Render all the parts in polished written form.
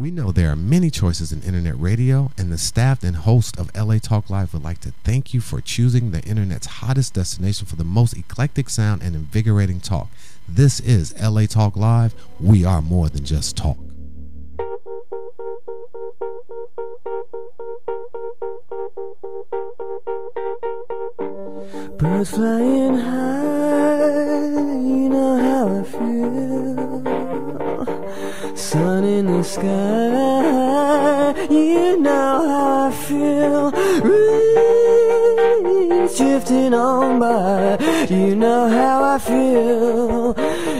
We know there are many choices in internet radio, and the staff and host of LA Talk Live would like to thank you for choosing the internet's hottest destination for the most eclectic sound and invigorating talk. This is LA Talk Live. We are more than just talk. Birds flying high, you know how I feel. Sun in the sky, you know how I feel. Rain drifting on by, you know how I feel.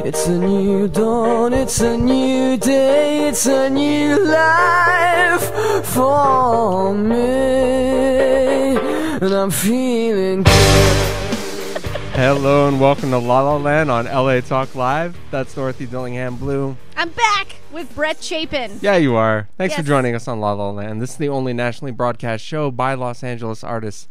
It's a new dawn, it's a new day, it's a new life for me, and I'm feeling good. Hello and welcome to La La Land on LA Talk Live. That's Dorothy Dillingham Blue. I'm back with Brett Chapin. Yeah, you are. Thanks for joining us on La La Land. This is the only nationally broadcast show by Los Angeles artists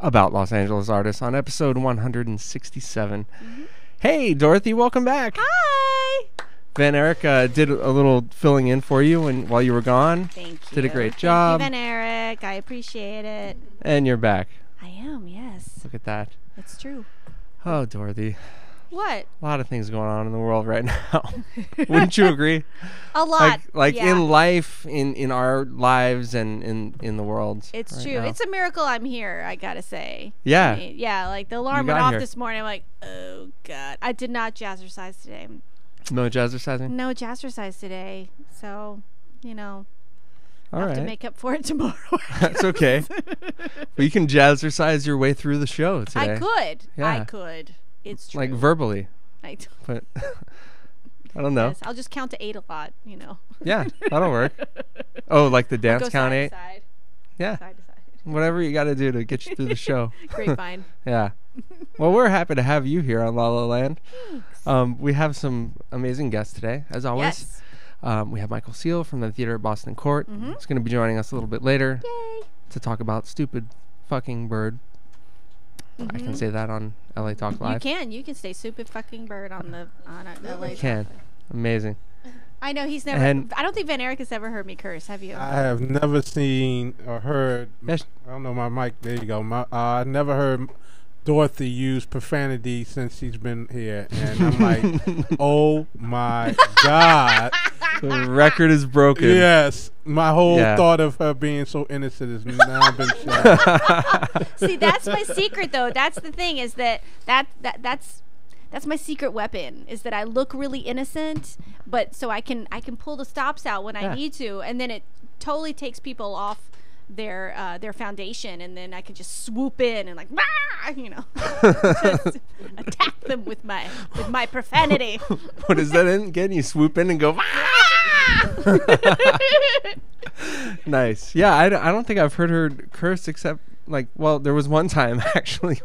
about Los Angeles artists on episode 167. Mm-hmm. Hey, Dorothy, welcome back. Hi. Van Eric did a little filling in for you while you were gone. Thank you. Did a great job. Thank you, Van Eric. I appreciate it. And you're back. I am, yes. Look at that. It's true. Oh, Dorothy. What? A lot of things going on in the world right now. Wouldn't you agree? A lot. Like yeah. In life, in our lives, and in the world. It's right true. Now. It's a miracle I'm here, I gotta say. Yeah. I mean, yeah, like the alarm went off this morning. I'm like, oh, God. I did not jazzercise today. No jazzercising? No jazzercise today. So, you know. I'll have to make up for it tomorrow. That's okay. Well, you can jazzercise your way through the show today. I could. Yeah. I could. It's true. Like verbally. I don't. But I don't know. Yes, I'll just count to 8 a lot, you know. Yeah, that'll work. Oh, like the dance count 8? Side. Yeah. Side to side. Whatever you got to do to get you through the show. Grapevine. Yeah. Well, we're happy to have you here on La La Land. We have some amazing guests today, as always. Yes. We have Michael Seel from the theater at Boston Court. Mm-hmm. He's going to be joining us a little bit later to talk about Stupid Fucking Bird. Mm-hmm. I can say that on LA Talk Live. You can. You can say Stupid Fucking Bird on LA Talk. You can. Amazing. I know he's never. And I don't think Van Eric has ever heard me curse. Have you? I have never seen or heard. Yes. I don't know my mic. There you go. I never heard Dorothy used profanity since she's been here, and I'm like, oh my God. The record is broken. Yes. My whole thought of her being so innocent has now been shot. See, that's my secret, though. That's the thing, is that's my secret weapon, is that I look really innocent, but so I can pull the stops out when I need to, and then it totally takes people off their foundation, and then I could just swoop in and like, bah! You know, just attack them with my profanity. What is that in? Again, you swoop in and go, bah! Nice. Yeah, I don't think I've heard her curse except like, well, there was one time actually.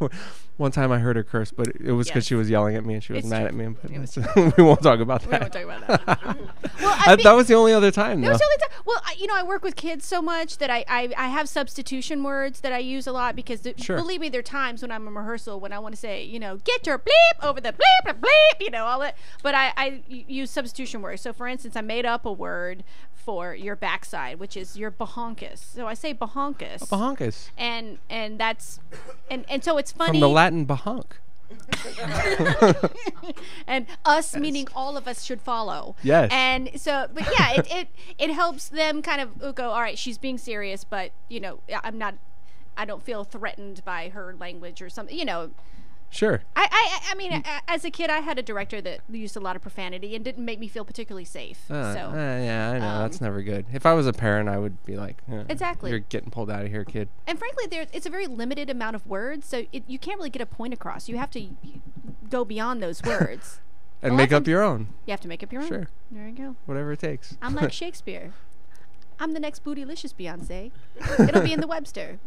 One time I heard her curse, but it was because she was yelling at me and she was mad at me. And so we won't talk about that. We won't talk about that. Well, that was the only other time. That was the only time. Well, you know, I work with kids so much that I have substitution words that I use a lot because, believe me, there are times when I'm in rehearsal when I want to say, you know, get your bleep over the bleep, bleep, bleep, you know, all that. But I use substitution words. So, for instance, I made up a word for your backside, which is your bahonkus. So I say bahonkus. Oh, bahonkus. And that's and so it's funny. From the Latin bahonk. And us meaning all of us should follow. Yes. And so, but yeah, it helps them kind of go, all right, she's being serious, but you know, I don't feel threatened by her language or something, you know. Sure. I mean, as a kid, I had a director that used a lot of profanity and didn't make me feel particularly safe. Yeah, I know. That's never good. If I was a parent, I would be like, exactly. You're getting pulled out of here, kid. And frankly, it's a very limited amount of words, so you can't really get a point across. You have to go beyond those words. And make up your own. You have to make up your own. Sure. There you go. Whatever it takes. I'm like Shakespeare. I'm the next bootylicious Beyonce. It'll be in the Webster.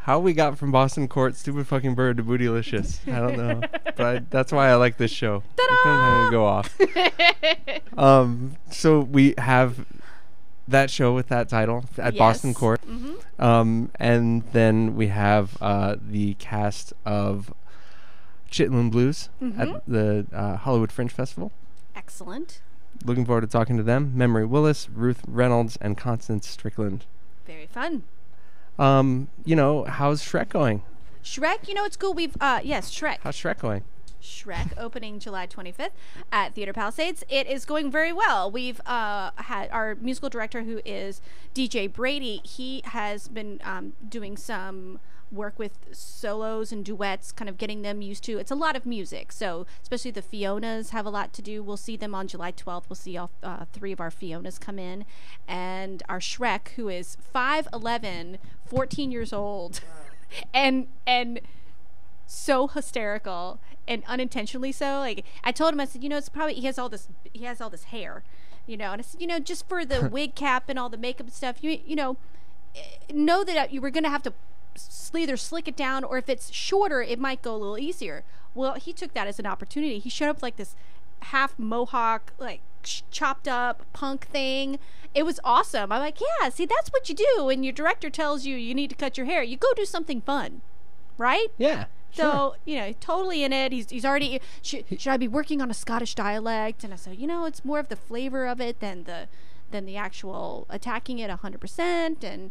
How we got from Boston Court, Stupid Fucking Bird, to Bootylicious, I don't know. But that's why I like this show. Ta-da! Go off. So we have that show with that title at Boston Court. Mm-hmm. And then we have the cast of Chitlin Blues at the Hollywood Fringe Festival. Excellent. Looking forward to talking to them. Memory Willis, Ruth Reynolds, and Constance Strickland. Very fun. You know, how's Shrek going? Shrek, you know, it's cool. We've, yes, Shrek. How's Shrek going? Shrek opening July 25th at Theater Palisades. It is going very well. We've had our musical director, who is DJ Brady. He has been doing some work with solos and duets, kind of getting them used to. It's a lot of music, so especially the Fionas have a lot to do. We'll see them on July 12th. We'll see all three of our Fionas come in, and our Shrek, who is 5'11", 14 years old, and so hysterical and unintentionally so. Like, I told him, I said, you know, it's probably he has all this hair, you know, and I said, you know, just for the wig cap and all the makeup and stuff, you know that you were gonna have to either slick it down, or if it's shorter, it might go a little easier. Well, he took that as an opportunity. He showed up like this half mohawk, like chopped up punk thing. It was awesome. I'm like, yeah, see, that's what you do when your director tells you you need to cut your hair. You go do something fun, right? Yeah. So, sure. You know, totally in it. He's already, should I be working on a Scottish dialect? And I said, you know, it's more of the flavor of it than the actual attacking it 100% and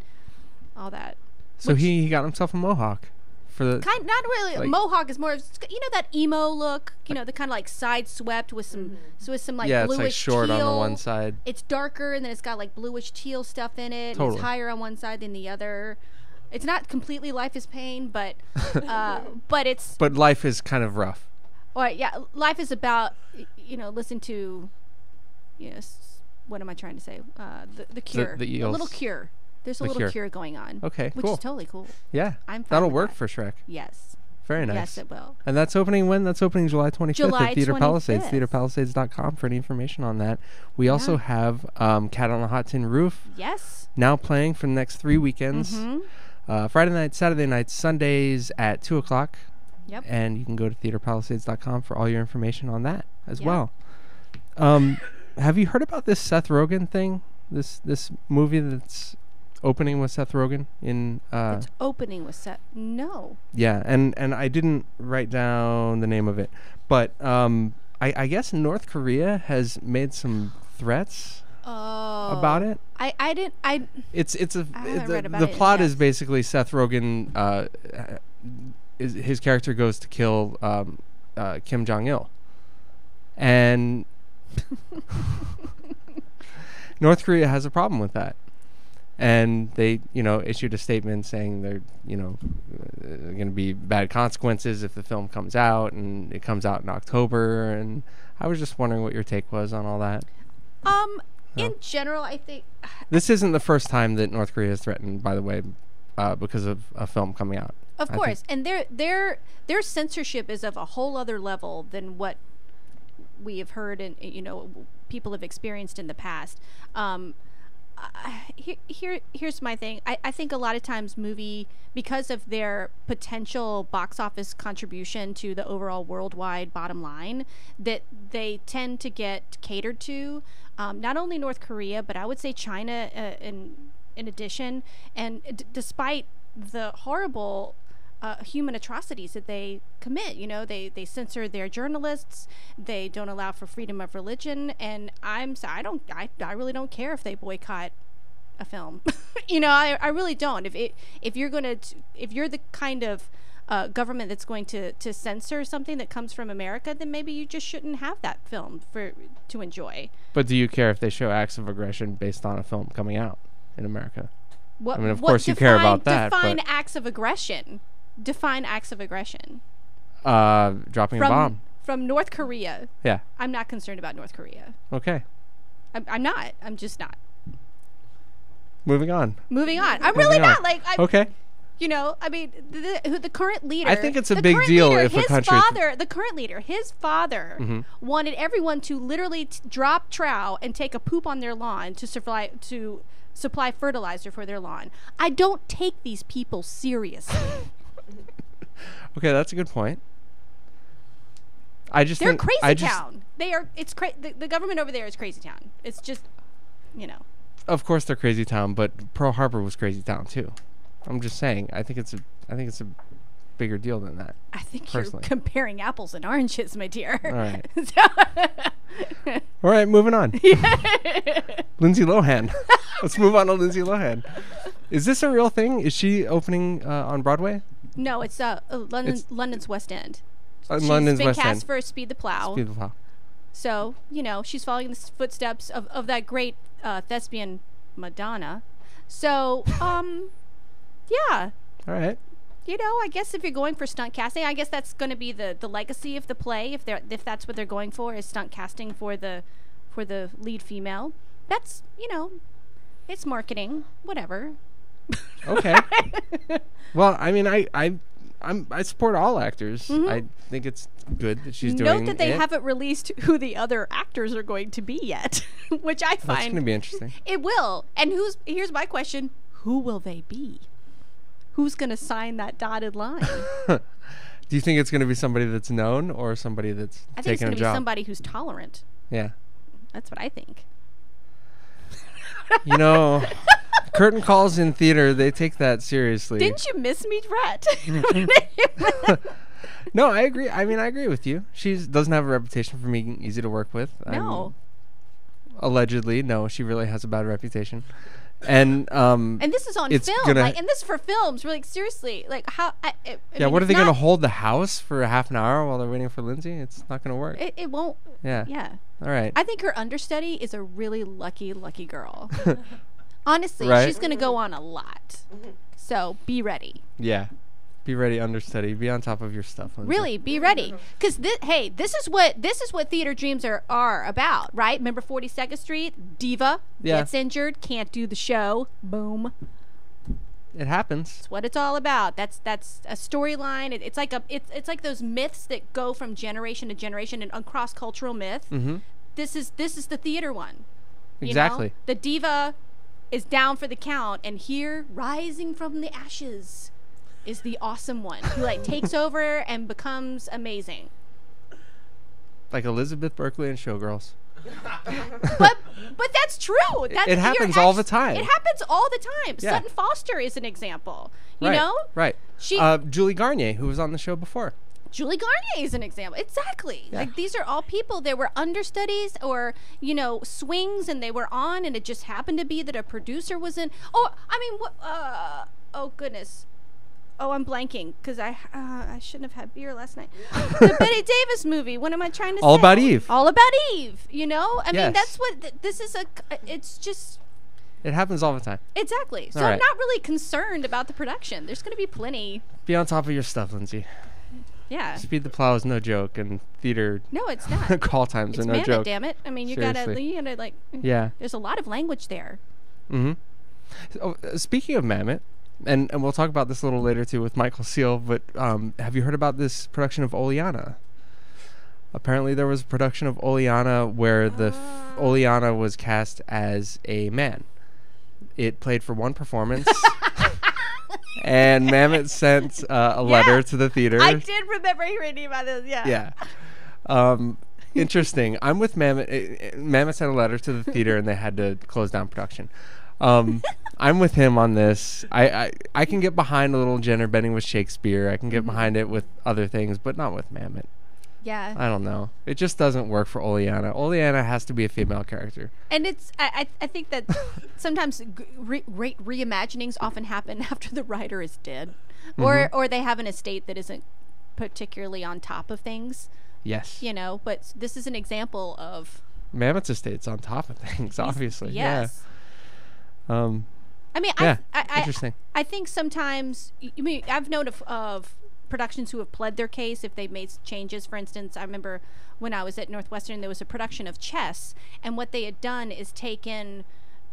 all that. So he got himself a mohawk. For the kind, not really. Like, mohawk is more of, you know, that emo look. You know, the kind of like side swept with some, so with some like, yeah, bluish, it's like short teal on the one side. It's darker, and then it's got like bluish teal stuff in it. Totally. It's higher on one side than the other. It's not completely Life is Pain, but but it's, but life is kind of rough. Or yeah, life is about, you know, listen to, you know, what am I trying to say? The Cure, the Little Cure. There's a little cure going on. Okay, which cool. Which is totally cool. Yeah, I'm fine. That'll work for Shrek. Yes. Very nice. Yes, it will. And that's opening when? That's opening July 25th at Theater Palisades. TheaterPalisades.com for any information on that. We also have Cat on a Hot Tin Roof. Yes. Now playing for the next 3 weekends. Friday night, Saturday night, Sundays at 2 o'clock. Yep. And you can go to TheaterPalisades.com for all your information on that as well. Have you heard about this Seth Rogen thing? This movie that's opening with Seth Rogen in it's opening with Seth. No. Yeah, and I didn't write down the name of it, but I guess North Korea has made some threats about it. I didn't. I. It's a. I haven't read about the plot is basically Seth Rogen. His character goes to kill Kim Jong-il, and North Korea has a problem with that. And they, you know, issued a statement saying there, you know, going to be bad consequences if the film comes out, and it comes out in October. And I was just wondering what your take was on all that. In general, I think this isn't the first time that North Korea is threatened, by the way, because of a film coming out. Of course, and their censorship is of a whole other level than what we have heard and, you know, people have experienced in the past. Here's my thing. I think a lot of times because of their potential box office contribution to the overall worldwide bottom line, that they tend to get catered to, not only North Korea, but I would say China in addition. And despite the horrible human atrocities that they commit, you know, they censor their journalists, they don't allow for freedom of religion, and I really don't care if they boycott a film. You know, I really don't. If you're the kind of government that's going to censor something that comes from America, then maybe you just shouldn't have that film to enjoy. But do you care if they show acts of aggression based on a film coming out in America? I mean, of course you care about that. Define acts of aggression. Define acts of aggression. Dropping a bomb. From North Korea. Yeah. I'm not concerned about North Korea. Okay. I'm not. I'm just not. Moving on. Moving on. I'm really not. Like, okay. You know, I mean, the current leader. I think it's a big deal if a country. His father wanted everyone to literally drop trow and take a poop on their lawn to supply fertilizer for their lawn. I don't take these people seriously. Okay, that's a good point. They're crazy town. They are. It's crazy. The government over there is crazy town. It's just, you know. Of course, they're crazy town, but Pearl Harbor was crazy town too. I'm just saying. I think it's a bigger deal than that. I think personally. You're comparing apples and oranges, my dear. All right. All right, moving on. Yeah. Lindsay Lohan. Let's move on to Lindsay Lohan. Is this a real thing? Is she opening on Broadway? No, it's London's West End. London's West End. She's been cast for Speed the Plow. Speed the Plow. So, you know, she's following the footsteps of that great thespian Madonna. So, yeah. All right. You know, I guess if you're going for stunt casting, I guess that's going to be the legacy of the play. If that's what they're going for is stunt casting for the lead female. That's, you know, it's marketing, whatever. Okay. Well, I mean, I support all actors. Mm-hmm. I think it's good that she's doing it. Note that they haven't released who the other actors are going to be yet, which I find... That's going to be interesting. It will. And here's my question. Who will they be? Who's going to sign that dotted line? Do you think it's going to be somebody that's known or somebody that's taking a job? I think it's going to be somebody who's tolerant. Yeah. That's what I think. You know... Curtain calls in theater, they take that seriously. Didn't you miss me, Brett? No, I agree. I mean, I agree with you. She doesn't have a reputation for being easy to work with. No. Allegedly, no, she really has a bad reputation. And this is on film. Like, and this for films. Really, like, seriously. Like, how? I mean, what are they going to hold the house for a half an hour while they're waiting for Lindsay? It's not going to work. It won't. Yeah. Yeah. All right. I think her understudy is a really lucky girl. Honestly, right? She's going to go on a lot. So be ready. Yeah. Be ready, understudy. Be on top of your stuff. Lindsay. Really, be ready. Because, hey, this is what theater dreams are about, right? Remember 42nd Street? Diva gets injured, can't do the show. Boom. It happens. That's what it's all about. That's a storyline. It's like those myths that go from generation to generation, and cross-cultural myth. Mm-hmm. This is the theater one. Exactly. You know? The diva... is down for the count, and here, rising from the ashes, is the awesome one who like takes over and becomes amazing, like Elizabeth Berkley in Showgirls. but that's true. That's, it happens all the time. It happens all the time. Yeah. Sutton Foster is an example. You know, right? She, Julie Garnier, who was on the show before. Julie Garnier is an example. Exactly. Yeah. Like, these are all people that were understudies or, you know, swings, and they were on, and it just happened to be that a producer was in. Oh, I mean, what? Oh, goodness. Oh, I'm blanking because I shouldn't have had beer last night. The Bette Davis movie. What am I trying to say? All About Eve. All About Eve. You know? I mean, that's what this is. It's just. It happens all the time. Exactly. So all right. I'm not really concerned about the production. There's going to be plenty. Be on top of your stuff, Lindsay. Yeah. Speed the Plow is no joke, and theater. No, it's not. Call times are no joke. Damn it! I mean, you gotta like. Yeah. There's a lot of language there. Mm-hmm. So, speaking of Mammoth, and we'll talk about this a little later too with Michael Seel. But have you heard about this production of Oleana? Apparently, there was a production of Oleana where Oleana was cast as a man. It played for one performance. And Mammoth sent a letter to the theater. I did remember hearing about this, yeah. Interesting. I'm with Mammoth. Mammoth sent a letter to the theater, and they had to close down production. I'm with him on this. I can get behind a little gender bending with Shakespeare. I can get behind it with other things, but not with Mammoth. Yeah. I don't know. It just doesn't work for Oleana. Oleana has to be a female character. And it's, I think that sometimes reimaginings often happen after the writer is dead. Or they have an estate that isn't particularly on top of things. Yes. You know, but this is an example of... Mammoth's estate's on top of things, obviously. Yes. Yeah. I mean, yeah. Interesting. I think sometimes... I mean, I've known of productions who have pled their case if they've made changes. For instance, I remember when I was at Northwestern, there was a production of Chess, and what they had done is taken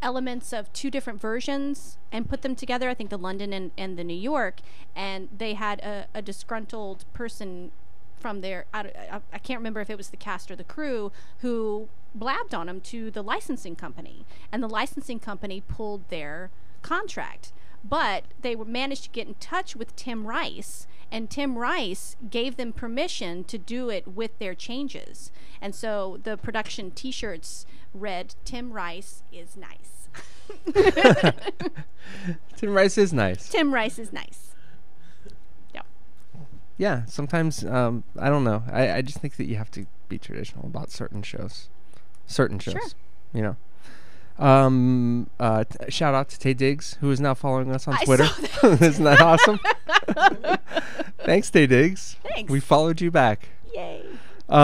elements of two different versions and put them together, I think the London and the New York, and they had a disgruntled person from there, I can't remember if it was the cast or the crew, who blabbed on them to the licensing company, and the licensing company pulled their contract. But they managed to get in touch with Tim Rice, and Tim Rice gave them permission to do it with their changes. And so the production T-shirts read, "Tim Rice is nice." Tim Rice is nice. Tim Rice is nice. Yeah. yeah, sometimes I don't know. I just think that you have to be traditional about certain shows. Sure. You know. Shout out to Taye Diggs, who is now following us on Twitter. Isn't that awesome? Thanks, Taye Diggs. Thanks. We followed you back. Yay. What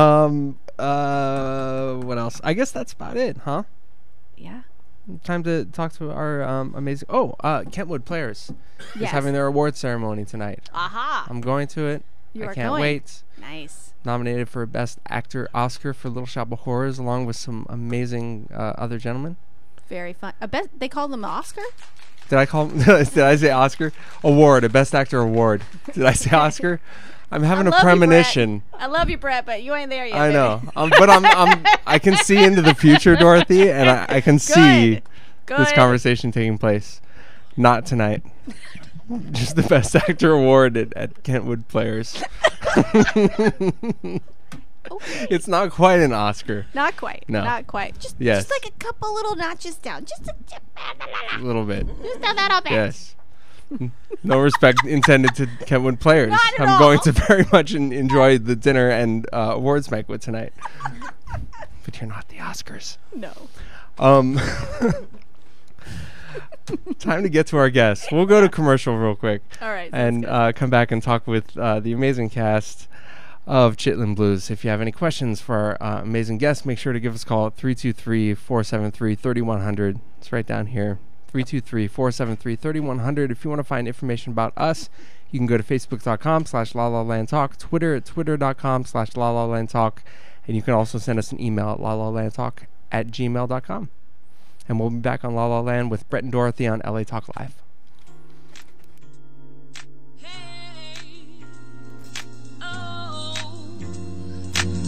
else? I guess that's about it, huh? Yeah. Time to talk to our amazing... Kentwood Players is having their award ceremony tonight. Aha. I'm going to it. I can't wait. Nice. Nominated for Best Actor Oscar for Little Shop of Horrors, along with some amazing other gentlemen. Very fun. They call them Oscar? Did I say Oscar? Award, a Best Actor Award. Did I say Oscar? I'm having a premonition. I love you, Brett, but you ain't there yet. I know, but I can see into the future, Dorothy, and I can see this conversation taking place. Not tonight. Just the Best Actor Award at Kentwood Players. Okay. It's not quite an Oscar. Not quite. No. Not quite. Just like a couple little notches down. Just a little bit. Just a little bit. Yes. No respect intended to Kentwood Players. Not at all. Going to very much enjoy the dinner and awards banquet tonight. But you're not the Oscars. No. Time to get to our guests. We'll go to commercial real quick. All right. And come back and talk with the amazing cast of Chitlin Blues. If you have any questions for our amazing guests, make sure to give us a call at 323-473-3100. It's right down here. 323-473-3100. If you want to find information about us, you can go to facebook.com/LaLaLandTalk, Twitter at twitter.com/LaLaLandTalk, and you can also send us an email at lalalandtalk@gmail.com. And we'll be back on La La Land with Brett and Dorothy on LA Talk Live.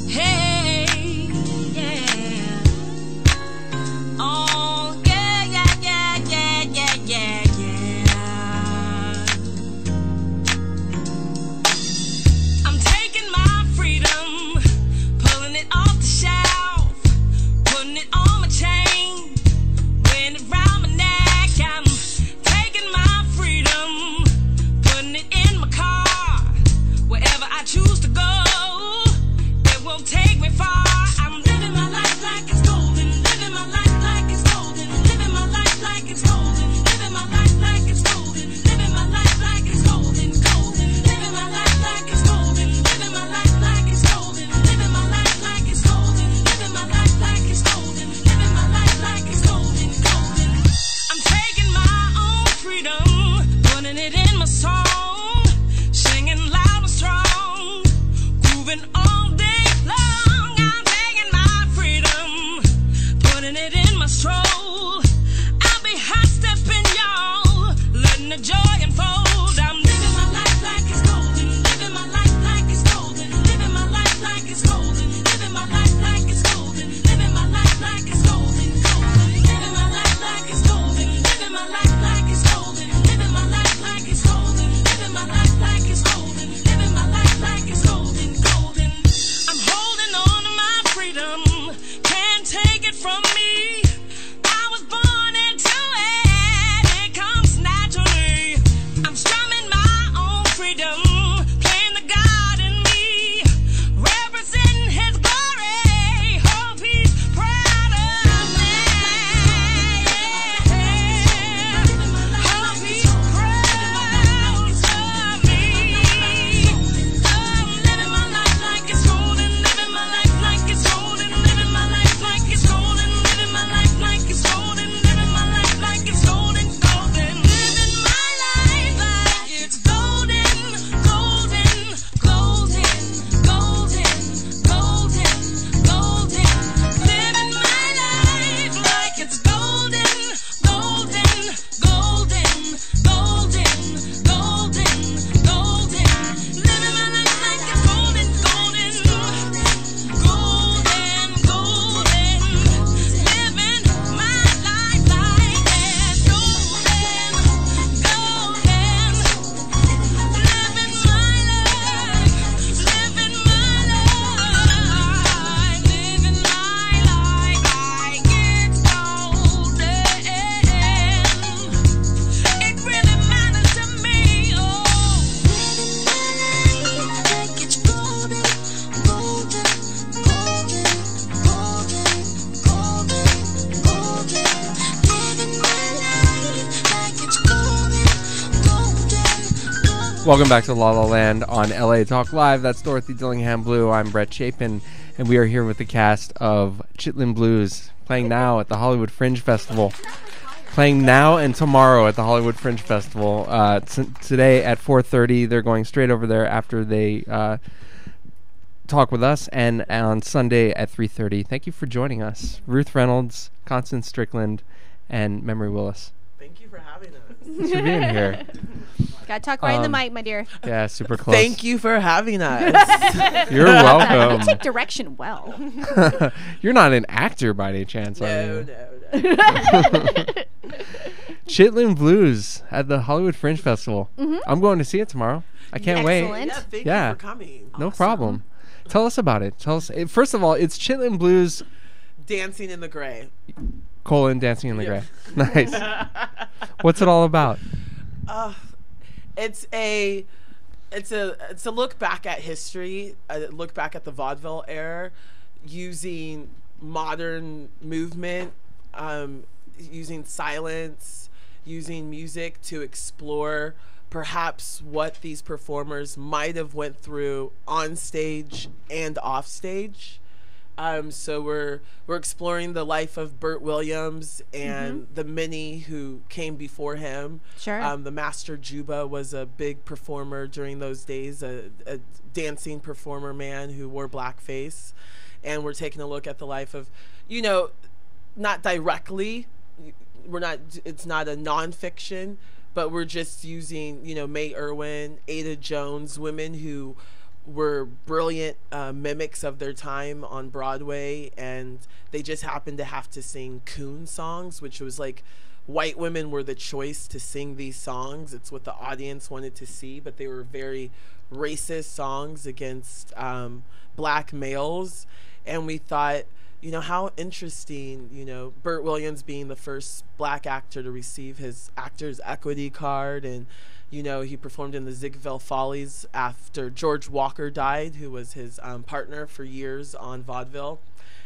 Hey, oh, hey, yeah, oh, yeah, yeah, yeah, yeah, yeah, yeah, yeah. I'm taking my freedom, pulling it off the shelf, putting it on my chain. Around my neck, I'm taking Welcome back to La La Land on LA Talk Live. That's Dorothy Dillingham Blue. I'm Brett Chapin, and we are here with the cast of Chitlin Blues, playing now at the Hollywood Fringe Festival. Playing now and tomorrow at the Hollywood Fringe Festival. Today at 4:30, they're going straight over there after they talk with us, and on Sunday at 3:30. Thank you for joining us. Ruth Reynolds, Constance Strickland, and Memory Willis. Thank you for having us. Thanks for being here. Gotta talk right in the mic, my dear. Yeah, super close. Thank you for having us. You're welcome. You take direction well. You're not an actor by any chance, are you? No. Chitlin Blues at the Hollywood Fringe Festival. I'm going to see it tomorrow. I can't wait. Yeah, thank you for coming. Awesome. No problem. Tell us about it. Tell us. First of all, it's Chitlin Blues. Dancing in the Gray. Dancing in the Gray. Nice. What's it all about? It's a look back at history, a look back at the vaudeville era, using modern movement, using silence, using music to explore perhaps what these performers might have went through on stage and off stage. So we're exploring the life of Burt Williams and the many who came before him. Sure. The Master Juba was a big performer during those days, a dancing performer man who wore blackface. And we're taking a look at the life of, you know, not directly, it's not a nonfiction, but we're just using, you know, Mae Irwin, Ada Jones, women who were brilliant mimics of their time on Broadway, and they just happened to have to sing coon songs, which was like white women were the choice to sing these songs. It's what the audience wanted to see, but they were very racist songs against black males. And we thought, you know, how interesting, you know, Burt Williams being the first black actor to receive his Actors Equity card. And you know, he performed in the Ziegfeld Follies after George Walker died, who was his partner for years on vaudeville.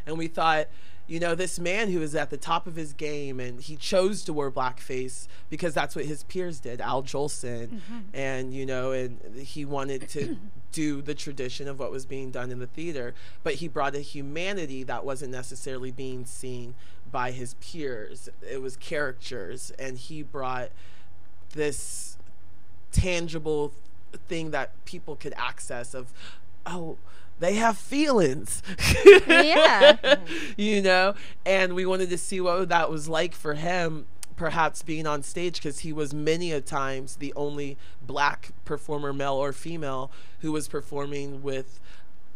And we thought, you know, this man who was at the top of his game, and he chose to wear blackface because that's what his peers did, Al Jolson. And, you know, and he wanted to do the tradition of what was being done in the theater, but he brought a humanity that wasn't necessarily being seen by his peers. It was characters, and he brought this tangible thing that people could access of, oh, they have feelings. Yeah. You know, and we wanted to see what that was like for him, perhaps being on stage, because he was many a times the only black performer, male or female, who was performing with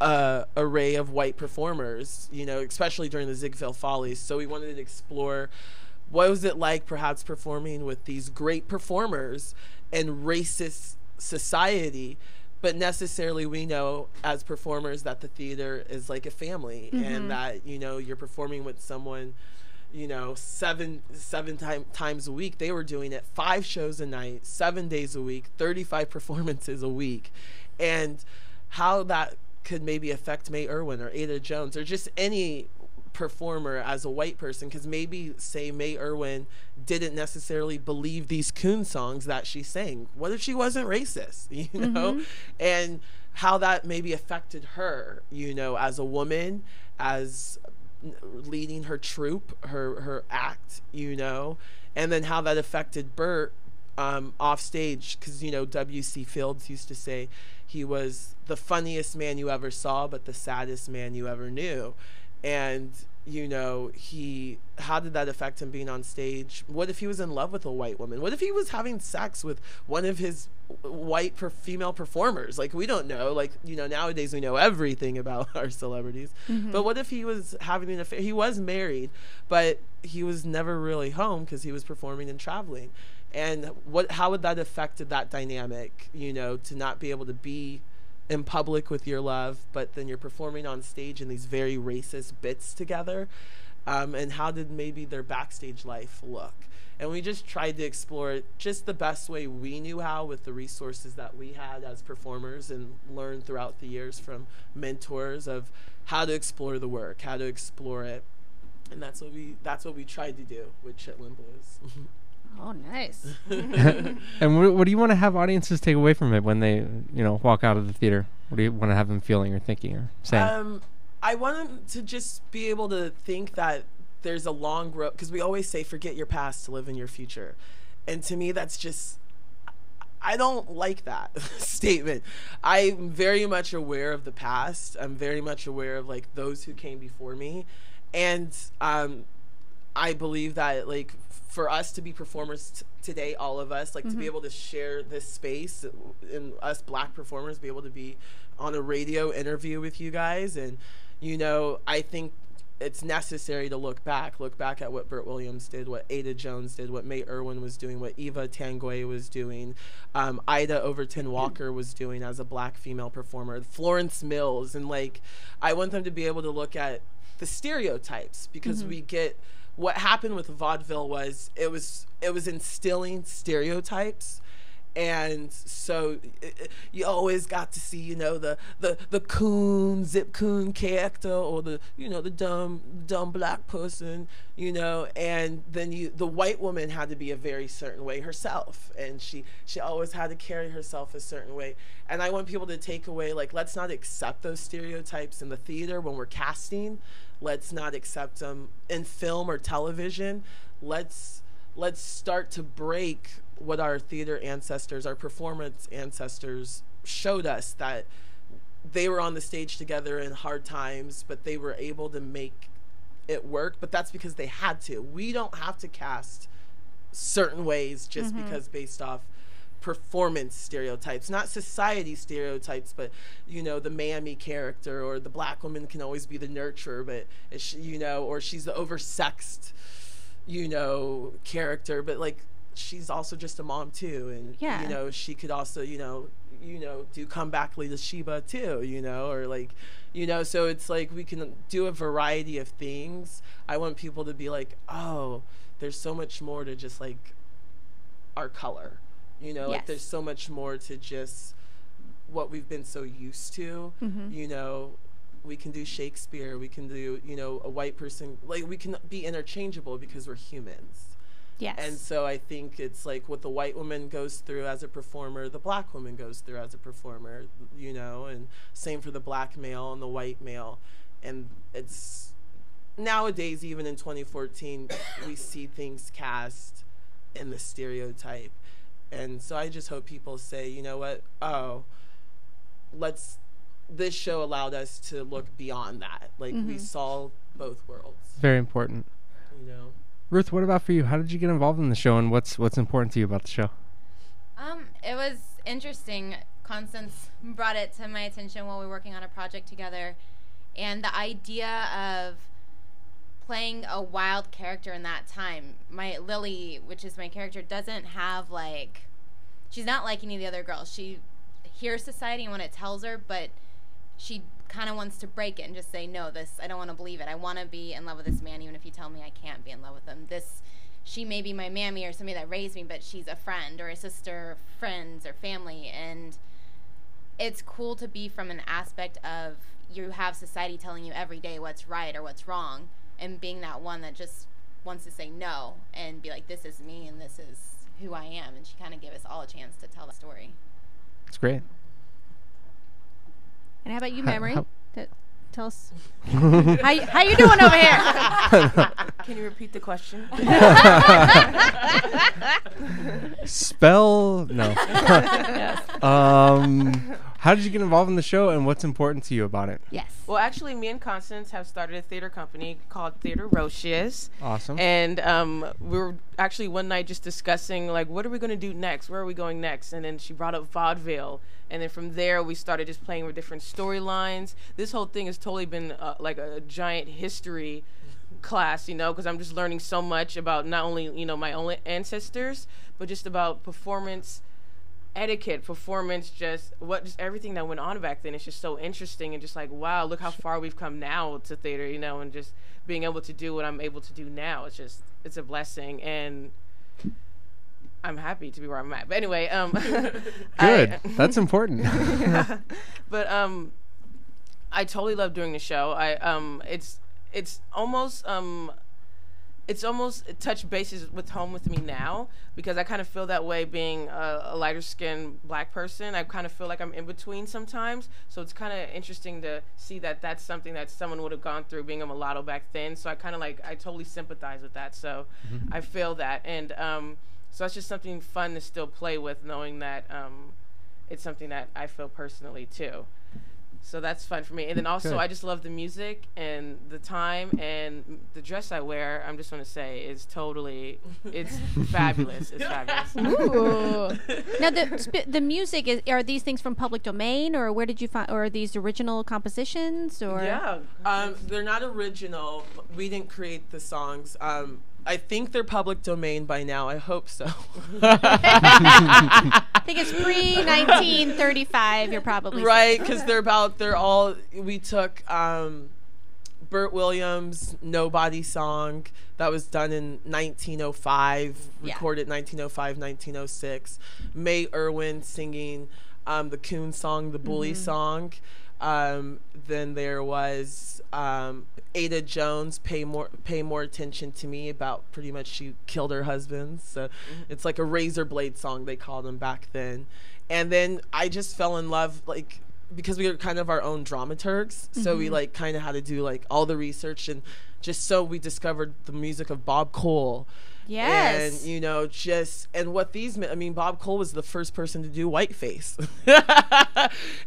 an array of white performers, you know, especially during the Ziegfeld Follies. So we wanted to explore what was it like perhaps performing with these great performers and racist society. But necessarily, we know as performers that the theater is like a family, and that, you know, you're performing with someone, you know, seven times a week. They were doing it 5 shows a night, 7 days a week, 35 performances a week. And how that could maybe affect Mae Irwin or Ada Jones or just any performer as a white person, because maybe, say, Mae Irwin didn't necessarily believe these coon songs that she sang. What if she wasn't racist, you know? And how that maybe affected her, you know, as a woman, as leading her troupe, her act, you know? And then how that affected Burt off stage, because, you know, W.C. Fields used to say he was the funniest man you ever saw, but the saddest man you ever knew. And, you know, how did that affect him being on stage? What if he was in love with a white woman? What if he was having sex with one of his white female performers? Like, we don't know. Like, you know, nowadays we know everything about our celebrities. But what if he was having an affair? He was married, but he was never really home because he was performing and traveling. And how would that affect that dynamic, you know, to not be able to be in public with your love, but then you're performing on stage in these very racist bits together? And how did maybe their backstage life look? And we just tried to explore it just the best way we knew how, with the resources that we had as performers and learned throughout the years from mentors of how to explore the work, how to explore it. And that's what we tried to do with Chitlin Blues. Oh, nice. And what do you want to have audiences take away from it when they, you know, walk out of the theater? What do you want to have them feeling or thinking or saying? I want them to just be able to think that there's a long road, because we always say, forget your past to live in your future. And to me, that's just, I don't like that statement. I'm very much aware of the past. I'm very much aware of like those who came before me. And I believe that like for us to be performers today, all of us, like to be able to share this space and us black performers be able to be on a radio interview with you guys. And, you know, I think it's necessary to look back at what Burt Williams did, what Ada Jones did, what Mae Irwin was doing, what Eva Tanguay was doing, Ida Overton Walker was doing as a black female performer, Florence Mills. And like, I want them to be able to look at the stereotypes, because we get, what happened with vaudeville was it was instilling stereotypes. And so you always got to see, you know, the coon, zip coon character, or the, you know, the dumb black person, you know. And then the white woman had to be a very certain way herself, and she always had to carry herself a certain way. And I want people to take away, like, let's not accept those stereotypes in the theater when we're casting. Let's not accept them in film or television. Let's start to break what our theater ancestors, our performance ancestors showed us, that they were on the stage together in hard times, but they were able to make it work. But that's because they had to. We don't have to cast certain ways just because based off performance stereotypes, not society stereotypes, but, you know, the mammy character, or the black woman can always be the nurturer, but, you know, or she's the oversexed, you know, character, but like, she's also just a mom too, and you know, she could also, you know, do comeback Lita Sheba too, you know, or like, you know. So it's like we can do a variety of things. I want people to be like, oh, there's so much more to just like our color, you know. Like there's so much more to just what we've been so used to, you know. We can do Shakespeare, we can do, you know, a white person, like we can be interchangeable because we're humans. Yes. And so I think it's like what the white woman goes through as a performer, the black woman goes through as a performer, you know, and same for the black male and the white male. And it's nowadays, even in 2014, we see things cast in the stereotype. And so I just hope people say, you know what, oh, this show allowed us to look beyond that. Like we saw both worlds. Very important. You know. Ruth, what about for you? How did you get involved in the show, and what's important to you about the show? It was interesting. Constance brought it to my attention while we were working on a project together, and the idea of playing a wild character in that time. My Lily, which is my character, doesn't have like, she's not like any of the other girls. She hears society and when it tells her, but she kind of wants to break it and just say, no, this, I don't want to believe it. I want to be in love with this man, even if you tell me I can't be in love with him. This, she may be my mammy or somebody that raised me, but she's a friend or a sister, or friends or family. And it's cool to be from an aspect of, you have society telling you every day what's right or what's wrong, and being that one that just wants to say no and be like, this is me and this is who I am. And she kind of gave us all a chance to tell that story. That's great. And how about you, Memory? Tell us. How you doing over here? Can you repeat the question? Spell? No. Yes. How did you get involved in the show, and what's important to you about it? Yes. Well, actually, me and Constance have started a theater company called Theater Roches. Awesome. And we were actually one night just discussing, like, what are we going to do next? Where are we going next? And then she brought up vaudeville. And then from there, we started just playing with different storylines. This whole thing has totally been like a giant history class, you know, because I'm just learning so much about not only, you know, my own ancestors, but just about performance etiquette, performance, just everything that went on back then. It's just so interesting, and just like, wow, look how far we've come now to theater, you know, and just being able to do what I'm able to do now. It's just, it's a blessing, and I'm happy to be where I'm at. But anyway, good. That's important. But I totally love doing the show. It's almost it's almost touch bases with home with me now, because I kind of feel that way being a lighter skinned black person. I kind of feel like I'm in between sometimes. So it's kind of interesting to see that that's something that someone would have gone through being a mulatto back then. So I kind of like, I totally sympathize with that. So mm-hmm. I feel that. And so it's just something fun to still play with, knowing that it's something that I feel personally too. So that's fun for me. And then also, I just love the music and the time, and the dress I wear, I'm just going to say, is totally, it's fabulous. It's fabulous. Ooh. Now, the music, are these things from public domain, or where did you find, or are these original compositions? Or? Yeah. They're not original. We didn't create the songs. I think they're public domain by now. I hope so. I think it's pre-1935. You're probably right, because they're all. We took Burt Williams' "Nobody" song that was done in 1905, recorded 1905, 1906. Mae Irwin singing the Coon song, the Bully song. Then there was Ada Jones, pay more attention to me, about pretty much she killed her husband. So it's like a razor blade song, they called them back then. And then I just fell in love, like, because we were kind of our own dramaturgs. So we like kind of had to do like all the research, and just so we discovered the music of Bob Cole. Yes. And, you know, just, and what these, I mean, Bob Cole was the first person to do whiteface.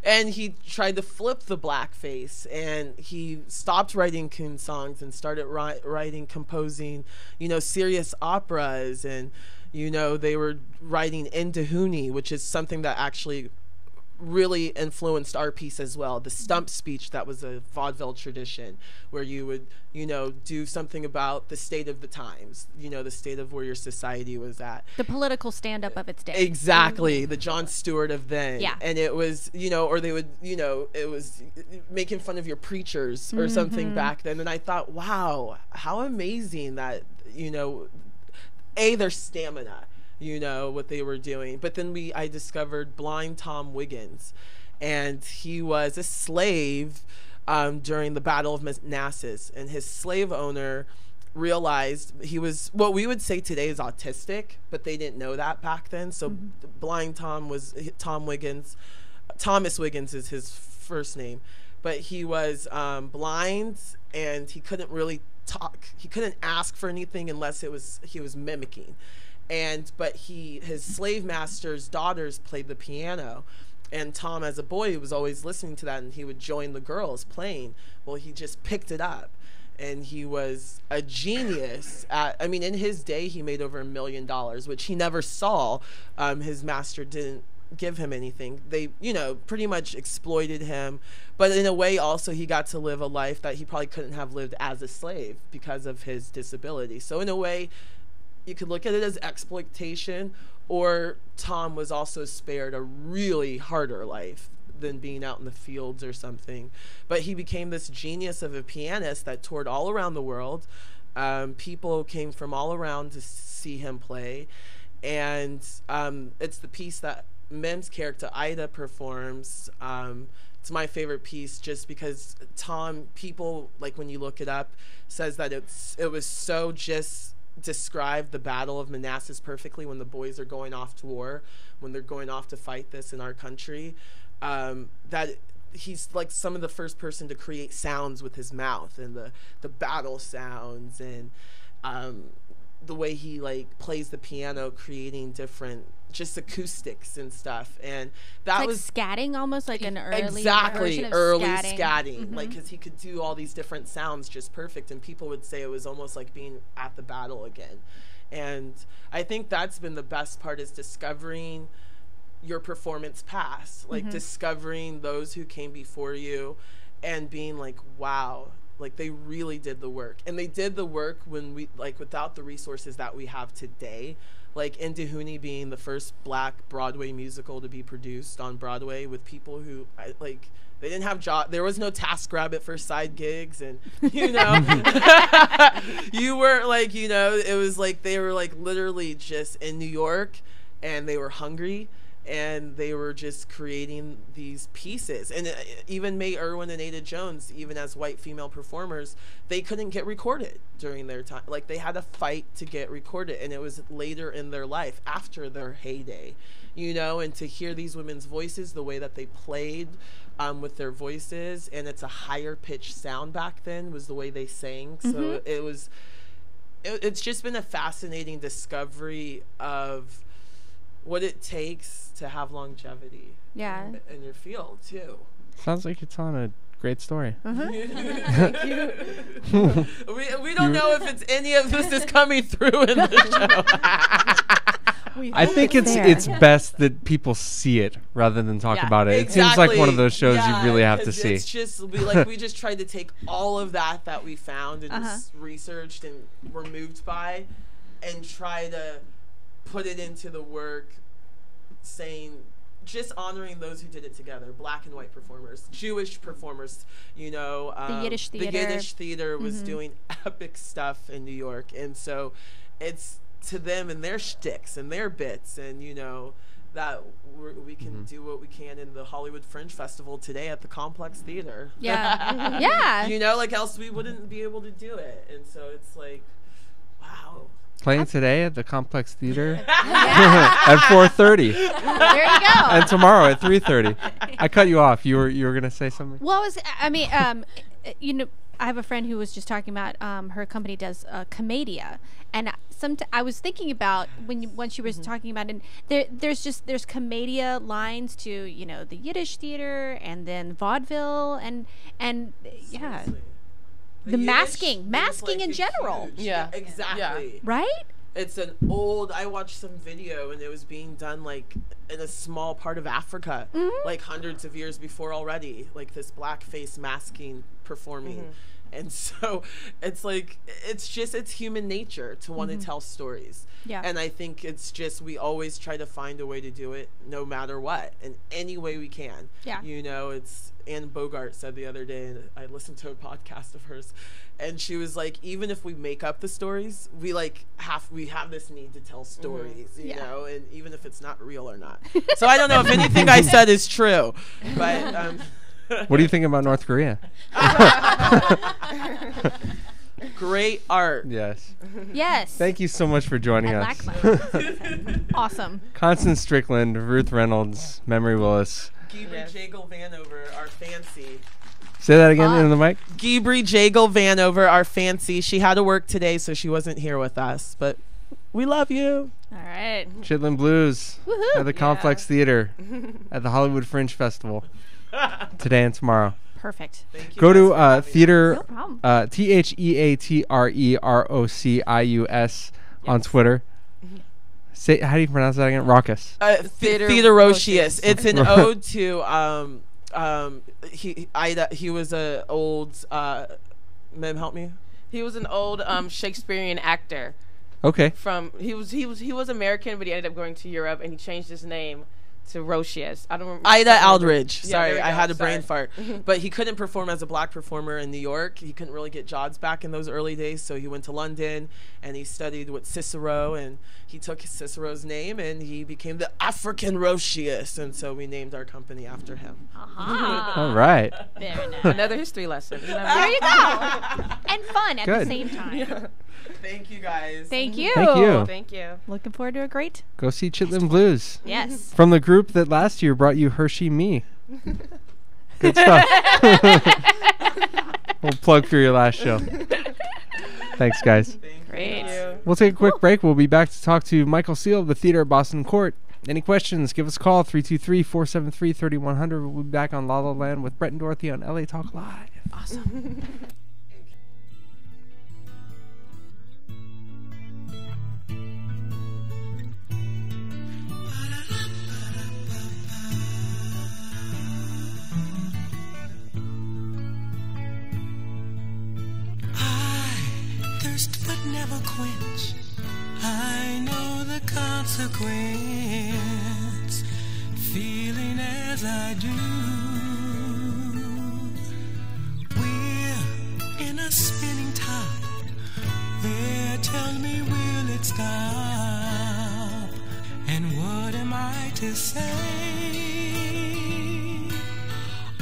And he tried to flip the blackface, and he stopped writing coon songs and started writing, composing, you know, serious operas. And, you know, they were writing Ndhuni, which is something that actually really influenced our piece as well. The stump speech, that was a vaudeville tradition where you would, you know, do something about the state of the times, you know, the state of where your society was at. The political stand-up of its day. Exactly. The John Stewart of then. Yeah. And it was, you know, or they would, you know, it was making fun of your preachers or something back then. And I thought, wow, how amazing that, you know, A, their stamina, you know, what they were doing. But then I discovered blind Tom Wiggins, and he was a slave during the Battle of Manassas, and his slave owner realized he was what we would say today is autistic, but they didn't know that back then. So blind Tom was Tom Wiggins. Thomas Wiggins is his first name, but he was blind, and he couldn't really talk. He couldn't ask for anything unless it was he was mimicking. And but his slave master's daughters played the piano, and Tom, as a boy, was always listening to that, and he would join the girls playing. Well, he just picked it up, and he was a genius. I mean, in his day, he made over $1 million, which he never saw. His master didn't give him anything. They, you know, pretty much exploited him. But in a way, also, he got to live a life that he probably couldn't have lived as a slave because of his disability. So in a way, you could look at it as exploitation, or Tom was also spared a really harder life than being out in the fields or something. But he became this genius of a pianist that toured all around the world. People came from all around to see him play. And it's the piece that Mem's character, Ida, performs. It's my favorite piece just because Tom, people, like when you look it up, says that it was so just... described the Battle of Manassas perfectly when the boys are going off to war, when they're going off to fight this in our country, that he's like some of the first person to create sounds with his mouth, and the battle sounds, and the way he like plays the piano, creating different just acoustics and stuff. And that was like scatting, almost like an early version of early scatting. Like, because he could do all these different sounds just perfect, and people would say it was almost like being at the battle again. And I think that's been the best part, is discovering your performance past, like discovering those who came before you and being like, wow, like they really did the work. And they did the work when we, like, without the resources that we have today, like Ndhuni being the first black Broadway musical to be produced on Broadway with people who, like, they didn't have job. There was no TaskRabbit for side gigs, and, you know, you were like, you know, it was like they were like literally just in New York, and they were hungry, and they were just creating these pieces. And even Mae Irwin and Ada Jones, even as white female performers, they couldn't get recorded during their time. Like, they had a fight to get recorded, and it was later in their life, after their heyday, you know. And to hear these women's voices, the way that they played with their voices, and it's a higher pitched sound back then was the way they sang. Mm-hmm. So it was, it's just been a fascinating discovery of what it takes to have longevity, yeah, in your field too. Sounds like you're telling a great story. Uh-huh. Thank you. We don't know if it's any of this is coming through in the show. I think it's best that people see it rather than talk about it. Exactly. It seems like one of those shows you really have to see. It's just like we just tried to take all of that we found and just researched and were moved by, and try to put it into the work, saying, just honoring those who did it together, black and white performers, Jewish performers, you know. The Yiddish Theater. The Yiddish Theater was doing epic stuff in New York. And so it's to them and their shticks and their bits, and, you know, that we can do what we can in the Hollywood Fringe Festival today at the Complex Theater. Yeah. Yeah. You know, like, else we wouldn't be able to do it. And so it's like, wow. Playing today at the Complex Theater at 4:30. There you go. And tomorrow at 3:30. I cut you off. You were gonna say something. Well, you know, I have a friend who was just talking about her company does Commedia, and I was thinking about when she was talking about, and there's Commedia lines to, you know, the Yiddish theater and then vaudeville and yeah. The masking like in general. Huge. Yeah, exactly. Yeah. Right? It's an old, I watched some video and it was being done like in a small part of Africa, like hundreds of years before already, like this blackface masking performing. And so it's like, it's human nature to want to tell stories. Yeah. And I think it's just, we always try to find a way to do it no matter what, in any way we can. Yeah. You know, it's, Anne Bogart said the other day, and I listened to a podcast of hers, and she was like, even if we make up the stories, we have this need to tell stories, you know, and even if it's not real or not. So I don't know if anything I said is true, but... What do you think about North Korea? Great art. Yes. Yes. Thank you so much for joining us. Awesome. Constance Strickland, Ruth Reynolds, Memory Willis. Gibri Jagal Vanover, our fancy. Say that again in the mic. Gibri Jagal Vanover, our fancy. She had to work today, so she wasn't here with us, but we love you. All right. Chitlin Blues at the Complex Theater at the Hollywood Fringe Festival. Today and tomorrow. Perfect. Thank you. Go to theater, TheaterRoCius on Twitter. Say, how do you pronounce that again? Raucous. Theaterocious. It's an ode to he was an old Mem, help me. He was an old Shakespearean actor. Okay. He was American, but he ended up going to Europe, and he changed his name to Rochius. I don't remember. Ida Aldridge. Sorry, I had a brain fart. But he couldn't perform as a black performer in New York. He couldn't really get jobs back in those early days, so he went to London and he studied with Cicero, and he took Cicero's name and he became the African Rochius, and so we named our company after him. All right. Very nice. Another history lesson. There you go. And fun at the same time. Yeah. Thank you guys. Thank you. Thank you. Thank you. Looking forward to a great. Go see Chitlin Blues. Yes. From the group that last year brought you Hershey Me. Good stuff. We'll plug for your last show. Thanks, guys. Great. We'll take a quick break. We'll be back to talk to Michael Seel of the Theater at Boston Court. Any questions, give us a call, 323-473-3100. We'll be back on La La Land with Brett and Dorothy on LA Talk Live. Awesome. But never quench. I know the consequence, feeling as I do. We're in a spinning top. They tell me, will it stop? And what am I to do? to say.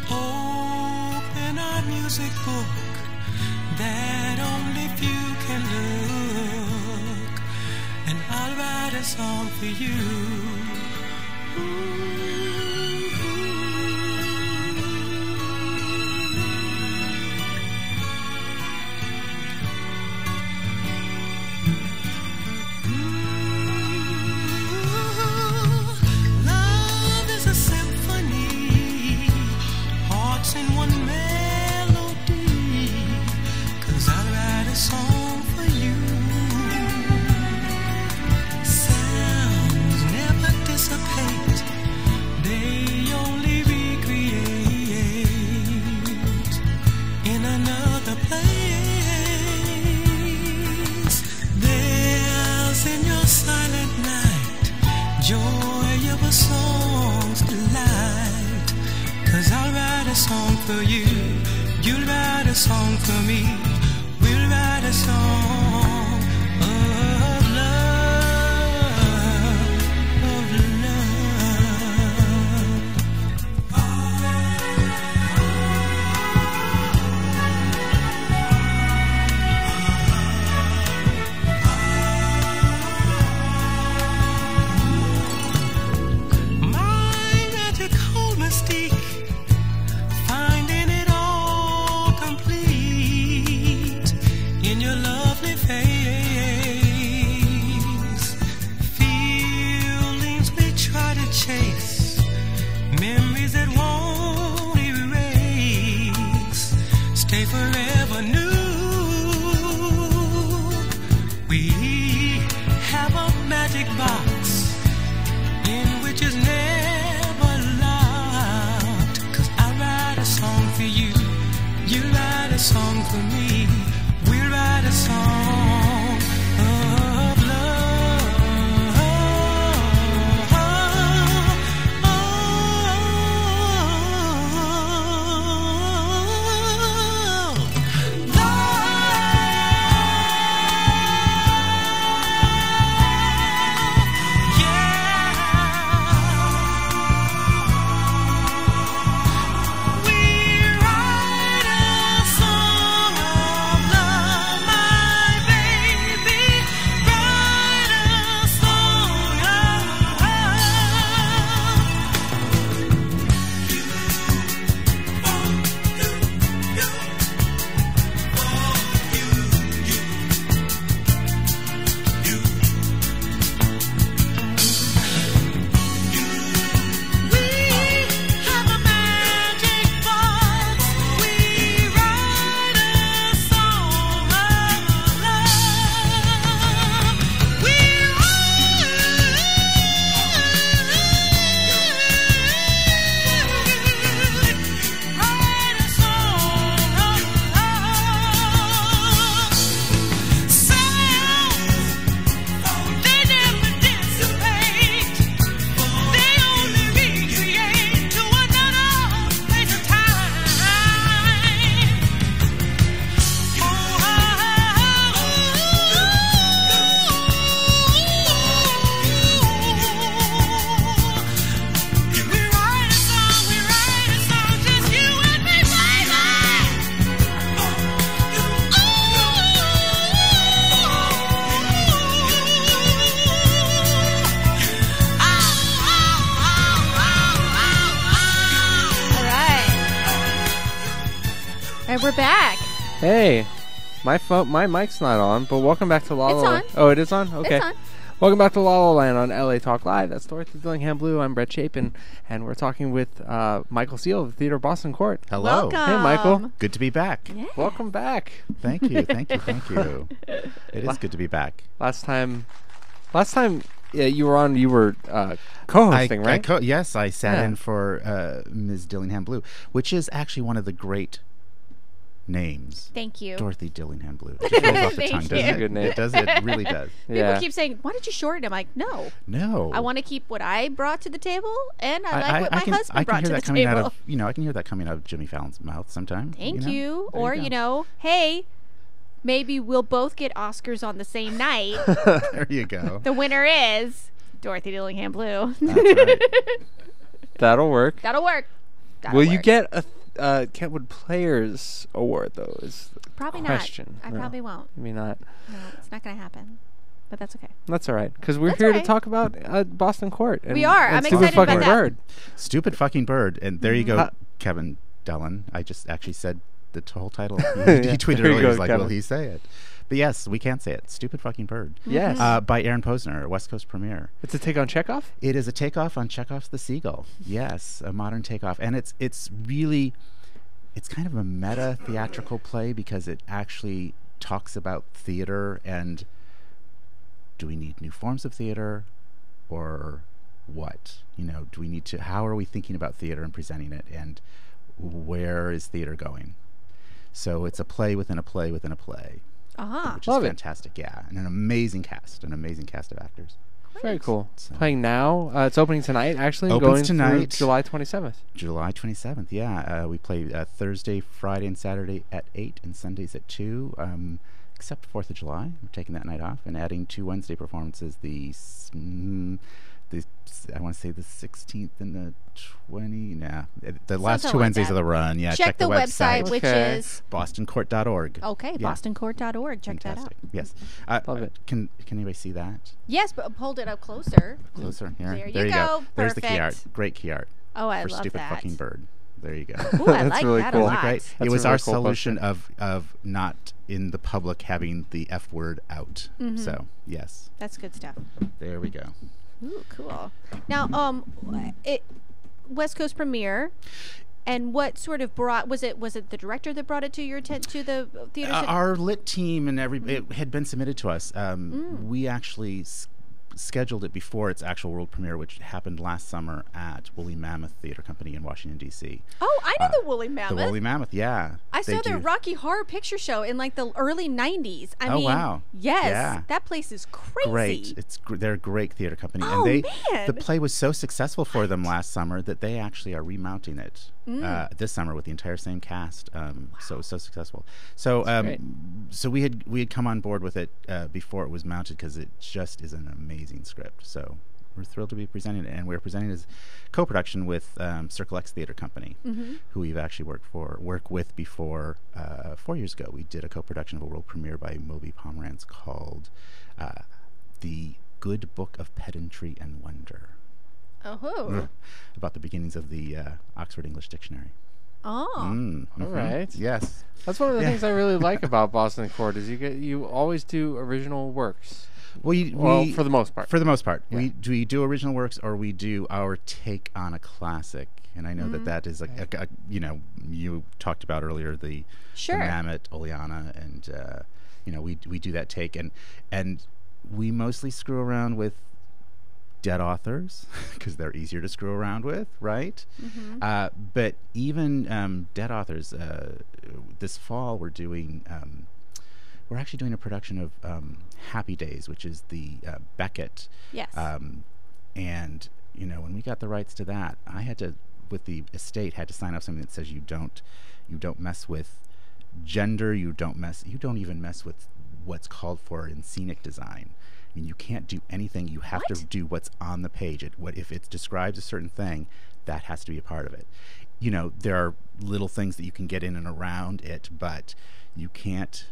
Open our music book that only few can look, and I'll write a song for you. Hey, my mic's not on, but welcome back to La La Land. It's on. Oh, it is on? Okay. It's on. Welcome back to La La Land on LA Talk Live. That's Dorothy Dillingham Blue. I'm Brett Chapin, and we're talking with Michael Seel of the Theater Boston Court. Hello. Welcome. Hey, Michael. Good to be back. Yeah. Welcome back. Thank you, thank you, thank you. It is good to be back. Last time yeah, you were on, you were co-hosting, right? Yes, I sat in for Ms. Dillingham Blue, which is actually one of the great names. Thank you. Dorothy Dillingham Blue. It just rolls off the tongue, doesn't it? Good name. It does. It really does. Yeah. People keep saying, why did you shorten it? I'm like, no. No. I want to keep what I brought to the table, and I like what my husband brought to the table. Out of, I can hear that coming out of Jimmy Fallon's mouth sometime. Thank you. Or, hey, maybe we'll both get Oscars on the same night. There you go. The winner is Dorothy Dillingham Blue. That's right. That'll work. That'll work. Will you get a Kentwood Players Award, though? Is the probably question. Not. I probably won't. Maybe not. No, it's not going to happen. But that's okay. That's all right. Because we're that's here to talk about Boston Court. And, we are. And I'm excited about that. Stupid Fucking Bird. Stupid Fucking Bird. And there you go, Kevin Dellon. I just actually said the whole title. He tweeted earlier. He was like, Kevin, will he say it? But yes, we can say it. Stupid Fucking Bird. Yes. By Aaron Posner, West Coast premiere. It's a take on Chekhov? It is a takeoff on Chekhov's The Seagull. Yes, a modern takeoff. And it's really, it's kind of a meta theatrical play because it actually talks about theater and do we need new forms of theater or what? You know, do we need to, how are we thinking about theater and presenting it and where is theater going? So it's a play within a play within a play. Uh-huh. Which is fantastic, yeah. And an amazing cast of actors. Great. Very cool. So playing now. It's opening tonight, actually. Opens tonight. July 27th. July 27th, yeah. We play Thursday, Friday, and Saturday at 8 and Sundays at 2, except 4th of July. We're taking that night off and adding 2 Wednesday performances, I want to say the 16th and the 20th. Nah, the last two Wednesdays of the run. Yeah, check the website, which is bostoncourt.org. Okay, yeah. bostoncourt.org. Check that out. Yes, love it. Can anybody see that? Yes, but hold it up closer. Closer. Here. There you go. There's the key art. Great key art. Oh, I love that. For Stupid Fucking Bird. There you go. Ooh, I like really that cool. a lot. Great. It was really our cool solution of not in the public having the F word out. Mm-hmm. So yes, that's good stuff. There we go. Ooh, cool. Now, West Coast premiere, and what sort of brought was it the director that brought it to your to the theater? Our lit team and it had been submitted to us. We actually scheduled it before its actual world premiere, which happened last summer at Woolly Mammoth Theater Company in Washington D.C. Oh, I know the Woolly Mammoth. The Woolly Mammoth, yeah. I saw their Rocky Horror Picture Show in like the early '90s. I mean, wow, yes, yeah. That place is crazy. Great, they're a great theater company, oh, and the play was so successful for them last summer that they actually are remounting it this summer with the entire same cast. So it was so successful. So we had come on board with it before it was mounted because it just is an amazing script. So we're thrilled to be presenting it, and we're presenting it as co-production with Circle X Theater Company, who we've actually worked with before. 4 years ago, we did a co-production of a world premiere by Moby Pomerantz called "The Good Book of Pedantry and Wonder." About the beginnings of the Oxford English Dictionary. Oh, all right. Yes, that's one of the things I really like about Boston Court is you always do original works. Well, for the most part. For the most part. Yeah. We do original works or we do our take on a classic. And I know that is, you talked about earlier the Mamet, Oleana, and, we do that take. And we mostly screw around with dead authors because they're easier to screw around with, right? But even dead authors, this fall we're doing... We're actually doing a production of Happy Days, which is the Beckett. Yes. And, when we got the rights to that, I had to, with the estate, had to sign off something that says you don't mess with gender, you don't even mess with what's called for in scenic design. I mean, you can't do anything. You have to do what's on the page. If it describes a certain thing, that has to be a part of it. There are little things that you can get in and around it, but you can't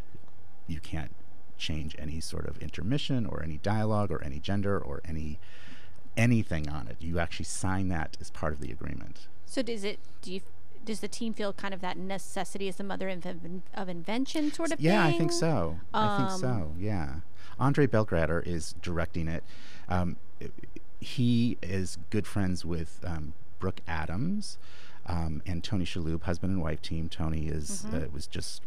change any sort of intermission or any dialogue or any gender or anything on it. You actually sign that as part of the agreement. So does the team feel kind of that necessity as the mother of invention sort of thing? Yeah, I think so. I think so, yeah. Andre Belgrader is directing it. He is good friends with Brooke Adams and Tony Shalhoub, husband and wife team. Tony is was just...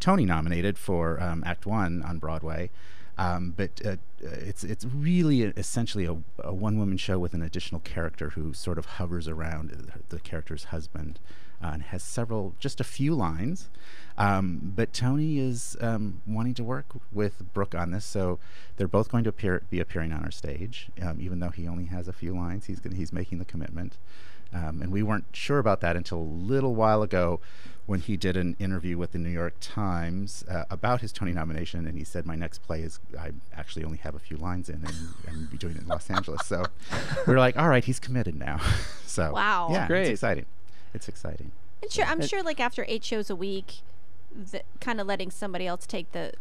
Tony nominated for Act One on Broadway, but it's really essentially a one-woman show with an additional character who sort of hovers around the character's husband and has just a few lines. But Tony is wanting to work with Brooke on this, so they're both going to be appearing on our stage. Even though he only has a few lines, he's making the commitment. And we weren't sure about that until a little while ago when he did an interview with the New York Times about his Tony nomination, and he said, my next play is, I actually only have a few lines in, and be doing it in Los Angeles. So we were like, all right, he's committed now. So wow. Yeah, great. It's exciting. It's exciting. And sure, I'm sure like after 8 shows a week, kind of letting somebody else take the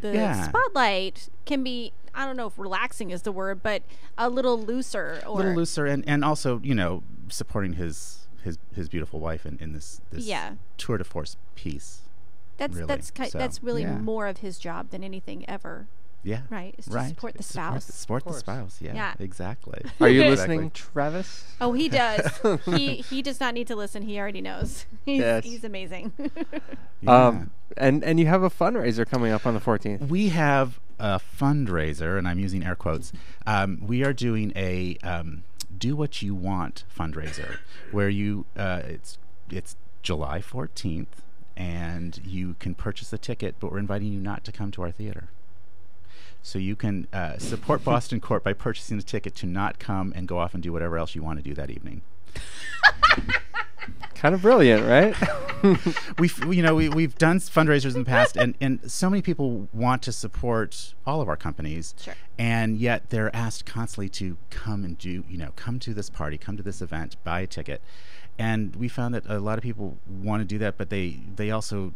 yeah. spotlight can be, I don't know if relaxing is the word, but a little looser. Or a little looser, and also, you know, supporting his beautiful wife in this yeah. tour de force piece. That's really yeah. more of his job than anything ever. Yeah. Right. It's right. To support the spouse. Support the spouse. Yeah. Yeah. Exactly. Are you listening, Travis? Oh, he does. he does not need to listen. He already knows. He's amazing. Yeah. And you have a fundraiser coming up on the 14th. We have a fundraiser, and I'm using air quotes. We are doing a do what you want fundraiser, where you it's July 14th, and you can purchase a ticket, but we're inviting you not to come to our theater. So you can support Boston Court by purchasing a ticket to not come and go off and do whatever else you want to do that evening. Kind of brilliant, right? we've done fundraisers in the past, and so many people want to support all of our companies, sure. and yet they're asked constantly to come and do, you know, come to this party, come to this event, buy a ticket. And we found that a lot of people want to do that, but they also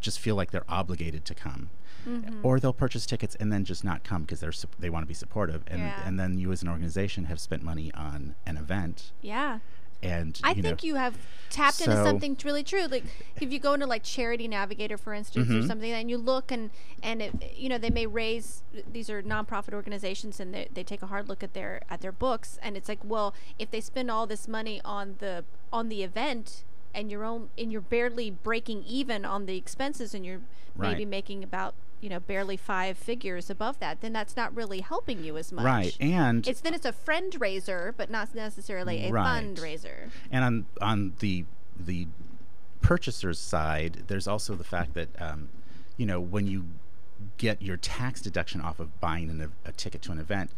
just feel like they're obligated to come. Mm-hmm. Or they'll purchase tickets and then just not come because they want to be supportive, and yeah. and then you as an organization have spent money on an event. Yeah. And I think you have tapped into something really true. Like if you go into like Charity Navigator, for instance, mm-hmm. or something, and you look and it, you know, they may raise, these are nonprofit organizations, and they take a hard look at their books, and it's like, well, if they spend all this money on the event, and you're barely breaking even on the expenses, and you're right. maybe making about, you know, barely 5 figures above that, then that's not really helping you as much. Right. And it's a friendraiser, but not necessarily a right. fundraiser. And on the purchaser's side, there's also the fact that you know, when you get your tax deduction off of buying a ticket to an event,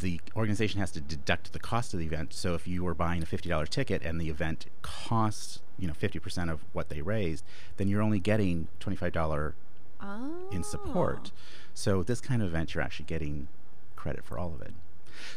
the organization has to deduct the cost of the event. So if you were buying a $50 ticket and the event costs, you know, 50% of what they raised, then you're only getting $25 in support. So this kind of event, you're actually getting credit for all of it.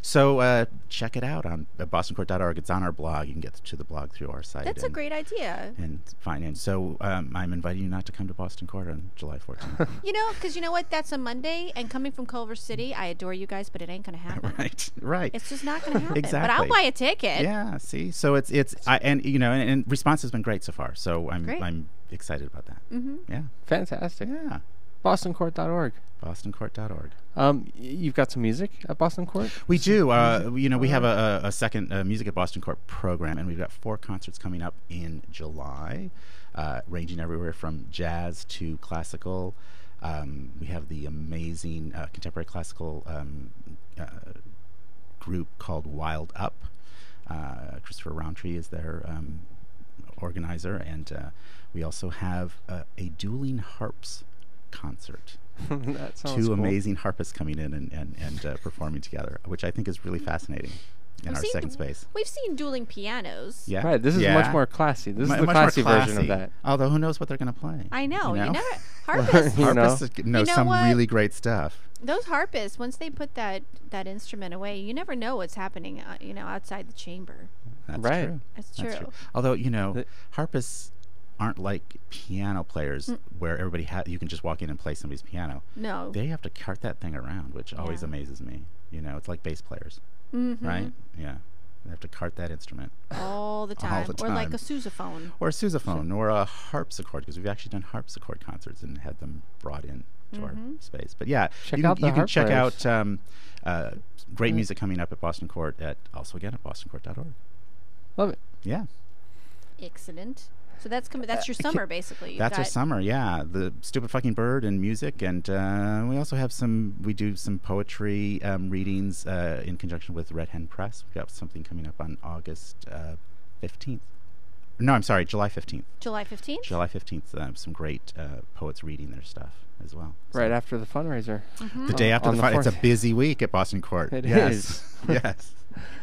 So check it out on bostoncourt.org. It's on our blog. You can get to the blog through our site. That's a great idea. And fine. And so I'm inviting you not to come to Boston Court on July 14th. You know, because you know what? That's a Monday. And coming from Culver City, I adore you guys, but it ain't going to happen. Right, right. It's just not going to happen. Exactly. But I'll buy a ticket. Yeah, see? So and response has been great so far. So I'm excited about that. Mm-hmm. Yeah. Fantastic. Yeah. bostoncourt.org. bostoncourt.org. You've got some music at Boston Court? We do. You know, we have a second Music at Boston Court program, and we've got 4 concerts coming up in July, ranging everywhere from jazz to classical. We have the amazing contemporary classical group called Wild Up. Christopher Roundtree is their organizer, and we also have a dueling harps concert. That sounds cool. Amazing harpists coming in and performing together, which I think is really fascinating in our second space. We've seen dueling pianos. Yeah. Right. This is much more classy. This is the classy version of that. Although who knows what they're going to play? I know. You never harpists. Harpists know some really great stuff. Those harpists, once they put that instrument away, you never know what's happening. You know, outside the chamber. That's right. True. That's true. Although you know, harpists aren't like piano players where everybody you can just walk in and play somebody's piano. No. They have to cart that thing around, which always amazes me. You know, it's like bass players, right? Yeah. They have to cart that instrument. All the time. Or like a sousaphone. Or a sousaphone or a harpsichord, because we've actually done harpsichord concerts and had them brought in to our space. But yeah, you can check out great music coming up at Boston Court at bostoncourt.org. Love it. Yeah. Excellent. So that's your summer, basically. That's our summer, yeah. The Stupid Fucking Bird and music, and we also have we do some poetry readings in conjunction with Red Hen Press. We've got something coming up on August 15th. No, I'm sorry, July 15th. July 15th? July 15th. Some great poets reading their stuff as well. So. Right after the fundraiser. Mm-hmm. The day after the fundraiser. It's a busy week at Boston Court. It is.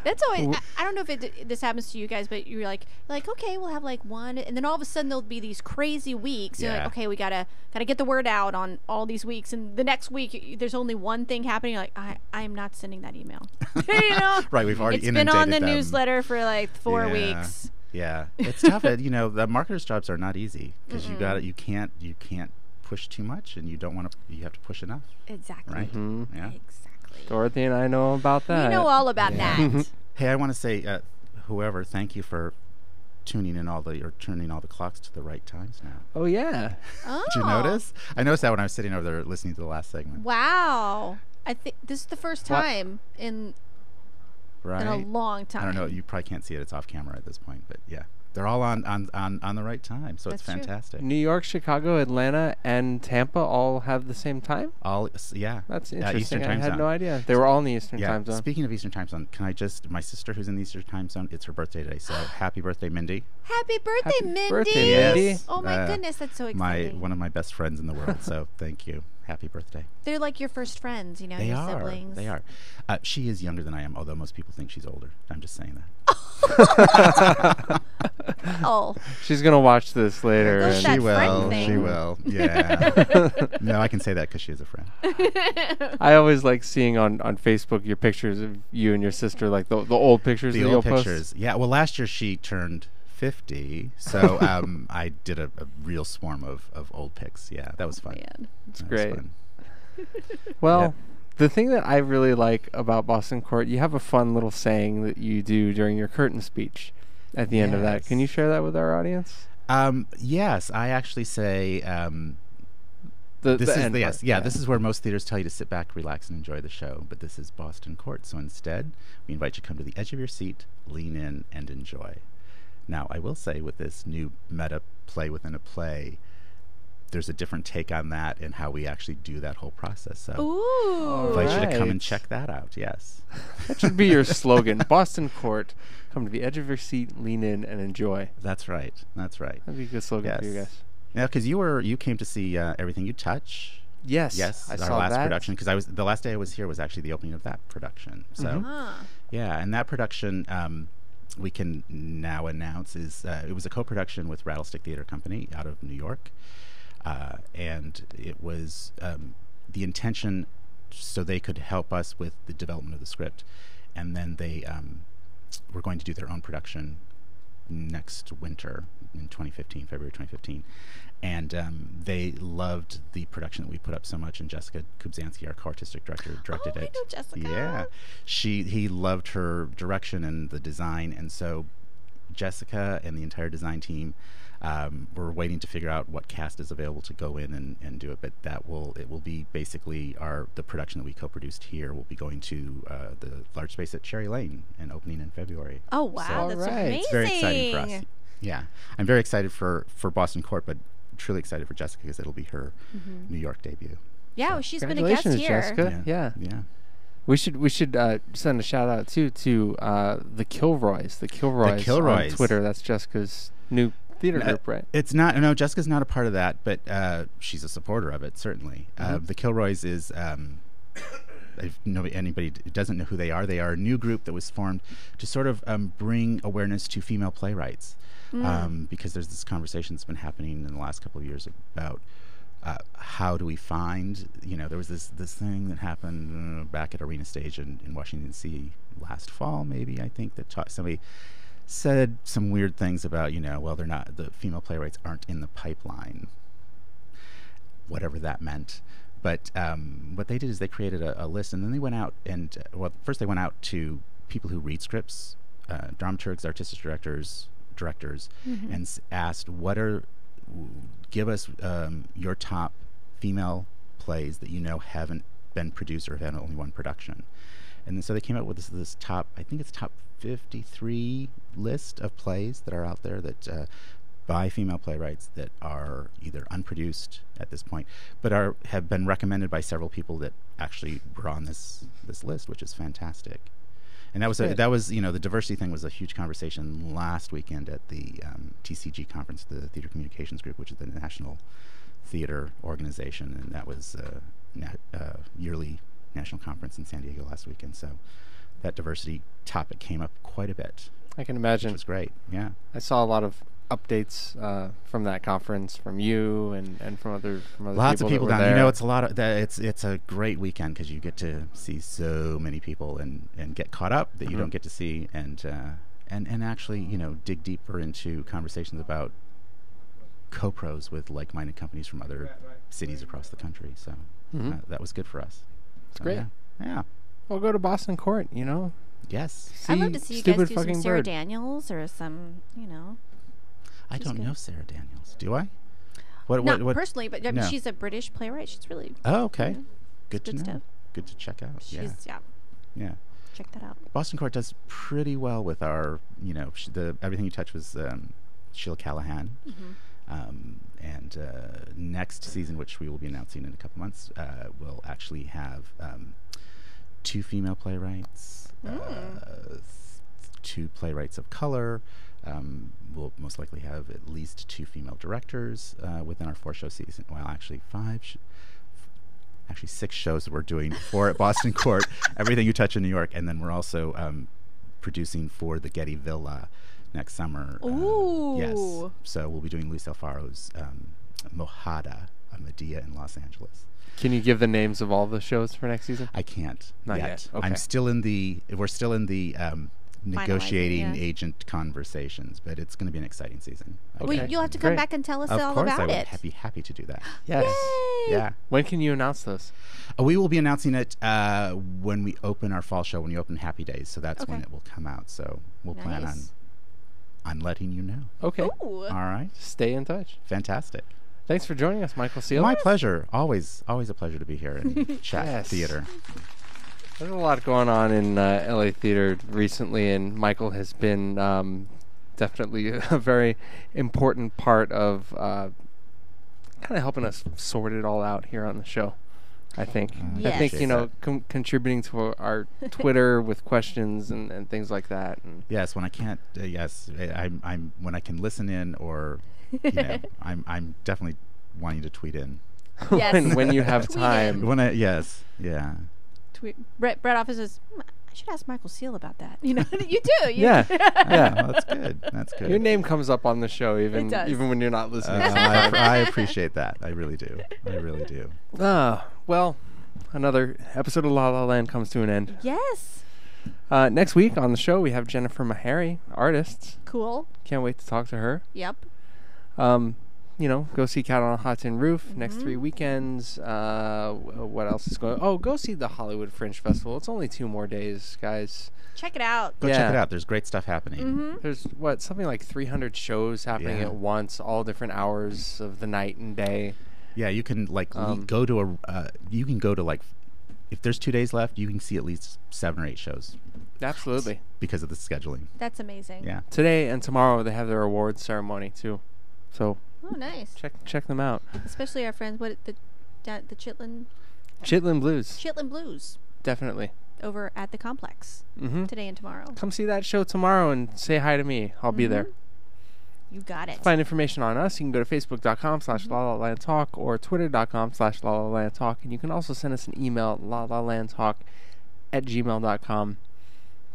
That's always, I don't know if this happens to you guys, but you're like, okay, we'll have like one, and then all of a sudden there'll be these crazy weeks. Yeah. You're like, okay, we gotta get the word out on all these weeks, and the next week there's only one thing happening. You're like, I am not sending that email. You know? Right, we've already inundated them. It's been on the newsletter for like 4 weeks. Yeah, it's tough. You know, the marketers' jobs are not easy because you can't push too much, and you don't want to. You have to push enough. Exactly. Right. Mm-hmm. Yeah. Exactly. Dorothy and I know about that. We know all about that. Hey, I want to say, whoever, thank you for turning all the clocks to the right times now. Oh yeah. Oh. Did you notice? I noticed that when I was sitting over there listening to the last segment. Wow. I think this is the first time in a long time. I don't know. You probably can't see it. It's off camera at this point, but yeah, they're all on the right time. So it's fantastic. True. New York, Chicago, Atlanta, and Tampa all have the same time. That's interesting. Eastern time zone. I had no idea. They were all in the Eastern time zone. Speaking of Eastern time zone, can I just? My sister, who's in the Eastern time zone, it's her birthday today. So happy birthday, Mindy! Happy birthday, Mindy! Yes. Oh my goodness, that's so exciting. One of my best friends in the world. So thank you. Happy birthday. They're like your first friends, you know, your siblings. They are. She is younger than I am, although most people think she's older. I'm just saying that. Oh. She's going to watch this later. And she will. She will. Yeah. No, I can say that because she is a friend. I always like seeing on Facebook your pictures of you and your sister, like the old pictures. The old pictures. Yeah. Well, last year she turned 50, so I did a real swarm of old pics. Yeah, that was fun. Man, it's great. Well, the thing that I really like about Boston Court, you have a fun little saying that you do during your curtain speech at the end of that. Can you share that with our audience? Yes, I actually say this is where most theaters tell you to sit back, relax, and enjoy the show, but this is Boston Court, so instead we invite you to come to the edge of your seat, lean in, and enjoy. Now, I will say with this new meta play within a play, there's a different take on that and how we actually do that whole process. So I invite you to come and check that out, yes. That should be your slogan, Boston Court, come to the edge of your seat, lean in, and enjoy. That's right, that's right. That'd be a good slogan for you guys. Yeah, because you came to see Everything You Touch. Yes, yes. I saw that production because the last day I was here was actually the opening of that production. So, yeah, and that production... we can now announce is it was a co-production with Rattlestick Theater Company out of New York, and it was the intention so they could help us with the development of the script, and then they were going to do their own production next winter in 2015, February 2015, and they loved the production that we put up so much. And Jessica Kubzanski, our co-artistic director, directed it. I know Jessica. Yeah, he loved her direction and the design, and so Jessica and the entire design team were waiting to figure out what cast is available to go in and do it. But it will be basically the production that we co-produced here will be going to the large space at Cherry Lane and opening in February. Oh wow, so that's amazing! It's very exciting for us. Yeah, I'm very excited for Boston Court, but truly excited for Jessica because it'll be her New York debut. Yeah, so. Well, she's been a guest here. Jessica. Yeah. We should send a shout out too to the Kilroys on Twitter. That's Jessica's new theater group, right? It's not. No, Jessica's not a part of that, but she's a supporter of it certainly. The Kilroys is. If anybody doesn't know who they are a new group that was formed to sort of bring awareness to female playwrights, because there's this conversation that's been happening in the last couple of years about how do we find, you know, there was this thing that happened back at Arena Stage in Washington, D.C. last fall, maybe, I think, that somebody said some weird things about, you know, well, the female playwrights aren't in the pipeline, whatever that meant. But what they did is they created a list, and then they went out and, well, first they went out to people who read scripts, dramaturgs, artistic directors, and asked, give us your top female plays that you know haven't been produced or have had only one production. And then, so they came up with this top, I think it's top 53 list of plays that are out there that by female playwrights that are either unproduced at this point, but have been recommended by several people that actually were on this list, which is fantastic. And that was a, that was, you know, the diversity thing was a huge conversation last weekend at the TCG conference, the Theater Communications Group, which is the national theater organization, and that was yearly national conference in San Diego last weekend. So that diversity topic came up quite a bit. I can imagine. It was great. Yeah, I saw a lot of updates from that conference, from you and from other lots of people down there. You know, it's a lot of that. It's a great weekend because you get to see so many people and get caught up that you don't get to see, and actually, you know, dig deeper into conversations about co-pros with like-minded companies from other cities across the country. So that was good for us. It's great. Yeah. Well, go to Boston Court, you know. Yes. I'd love to see you guys do some Sarah Daniels or some, you know. I don't know Sarah Daniels. Do I? Not personally, but I mean, she's a British playwright. She's really you know, good to know. Good to check out. Yeah. Check that out. Boston Court does pretty well with our, you know, the Everything You Touch was Sheila Callahan. And next season, which we will be announcing in a couple months, we'll actually have 2 female playwrights, 2 playwrights of color. We'll most likely have at least 2 female directors within our 4-show season. Well, actually 6 shows that we're doing, 4 at Boston Court, Everything You Touch in New York, and then we're also producing for the Getty Villa next summer. Ooh. Yes. So we'll be doing Luis Alfaro's Mojada, a Medea in Los Angeles. Can you give the names of all the shows for next season? I can't. Not yet. Okay. I'm still in the, we're still in the negotiating agent conversations, but it's going to be an exciting season. Okay. Well, you'll have to come back and tell us all about it. Of course, I would be happy to do that. Yes. Yay! Yeah. When can you announce this? We will be announcing it when we open our fall show, when you open Happy Days. So that's when it will come out. So we'll plan on letting you know. Okay. Ooh. All right. Stay in touch. Fantastic. Thanks for joining us, Michael Seel. My pleasure. Always a pleasure to be here and chat theater. There's a lot going on in LA theater recently, and Michael has been definitely a very important part of kind of helping us sort it all out here on the show, I think. I think, you know, contributing to our Twitter with questions and things like that. And yes, when I can't, I'm when I can listen in, or you know, I'm definitely wanting to tweet in. Yes. when you have time. When I Brett often says, I should ask Michael Seel about that. You know, you do. Well, that's good. That's good. Your name comes up on the show even when you're not listening. I appreciate that. I really do. Well, another episode of La La Land comes to an end. Yes. Next week on the show we have Jennifer Meharry, artist. Cool. Can't wait to talk to her. Yep. You know, go see Cat on a Hot Tin Roof next 3 weekends. What else is going on? Oh, go see the Hollywood Fringe Festival. It's only 2 more days, guys. Check it out. Go check it out. There's great stuff happening. There's, something like 300 shows happening at once, all different hours of the night and day. Yeah, you can, like, go to a, you can go to, like, if there's 2 days left, you can see at least 7 or 8 shows. Absolutely. Because of the scheduling. That's amazing. Yeah. Today and tomorrow they have their awards ceremony, too. So... Oh, nice. Check them out. Especially our friends, the Chitlin Blues. Chitlin Blues. Definitely. Over at the Complex today and tomorrow. Come see that show tomorrow and say hi to me. I'll be there. You got it. To find information on us, you can go to facebook.com/LaLaLandTalk or twitter.com/LaLaLandTalk. And you can also send us an email, lalalandtalk@gmail.com.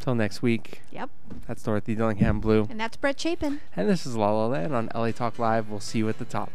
Till next week. Yep. That's Dorothy Dillingham Blue. And that's Brett Chapin. And this is La La Land on LA Talk Live. We'll see you at the top.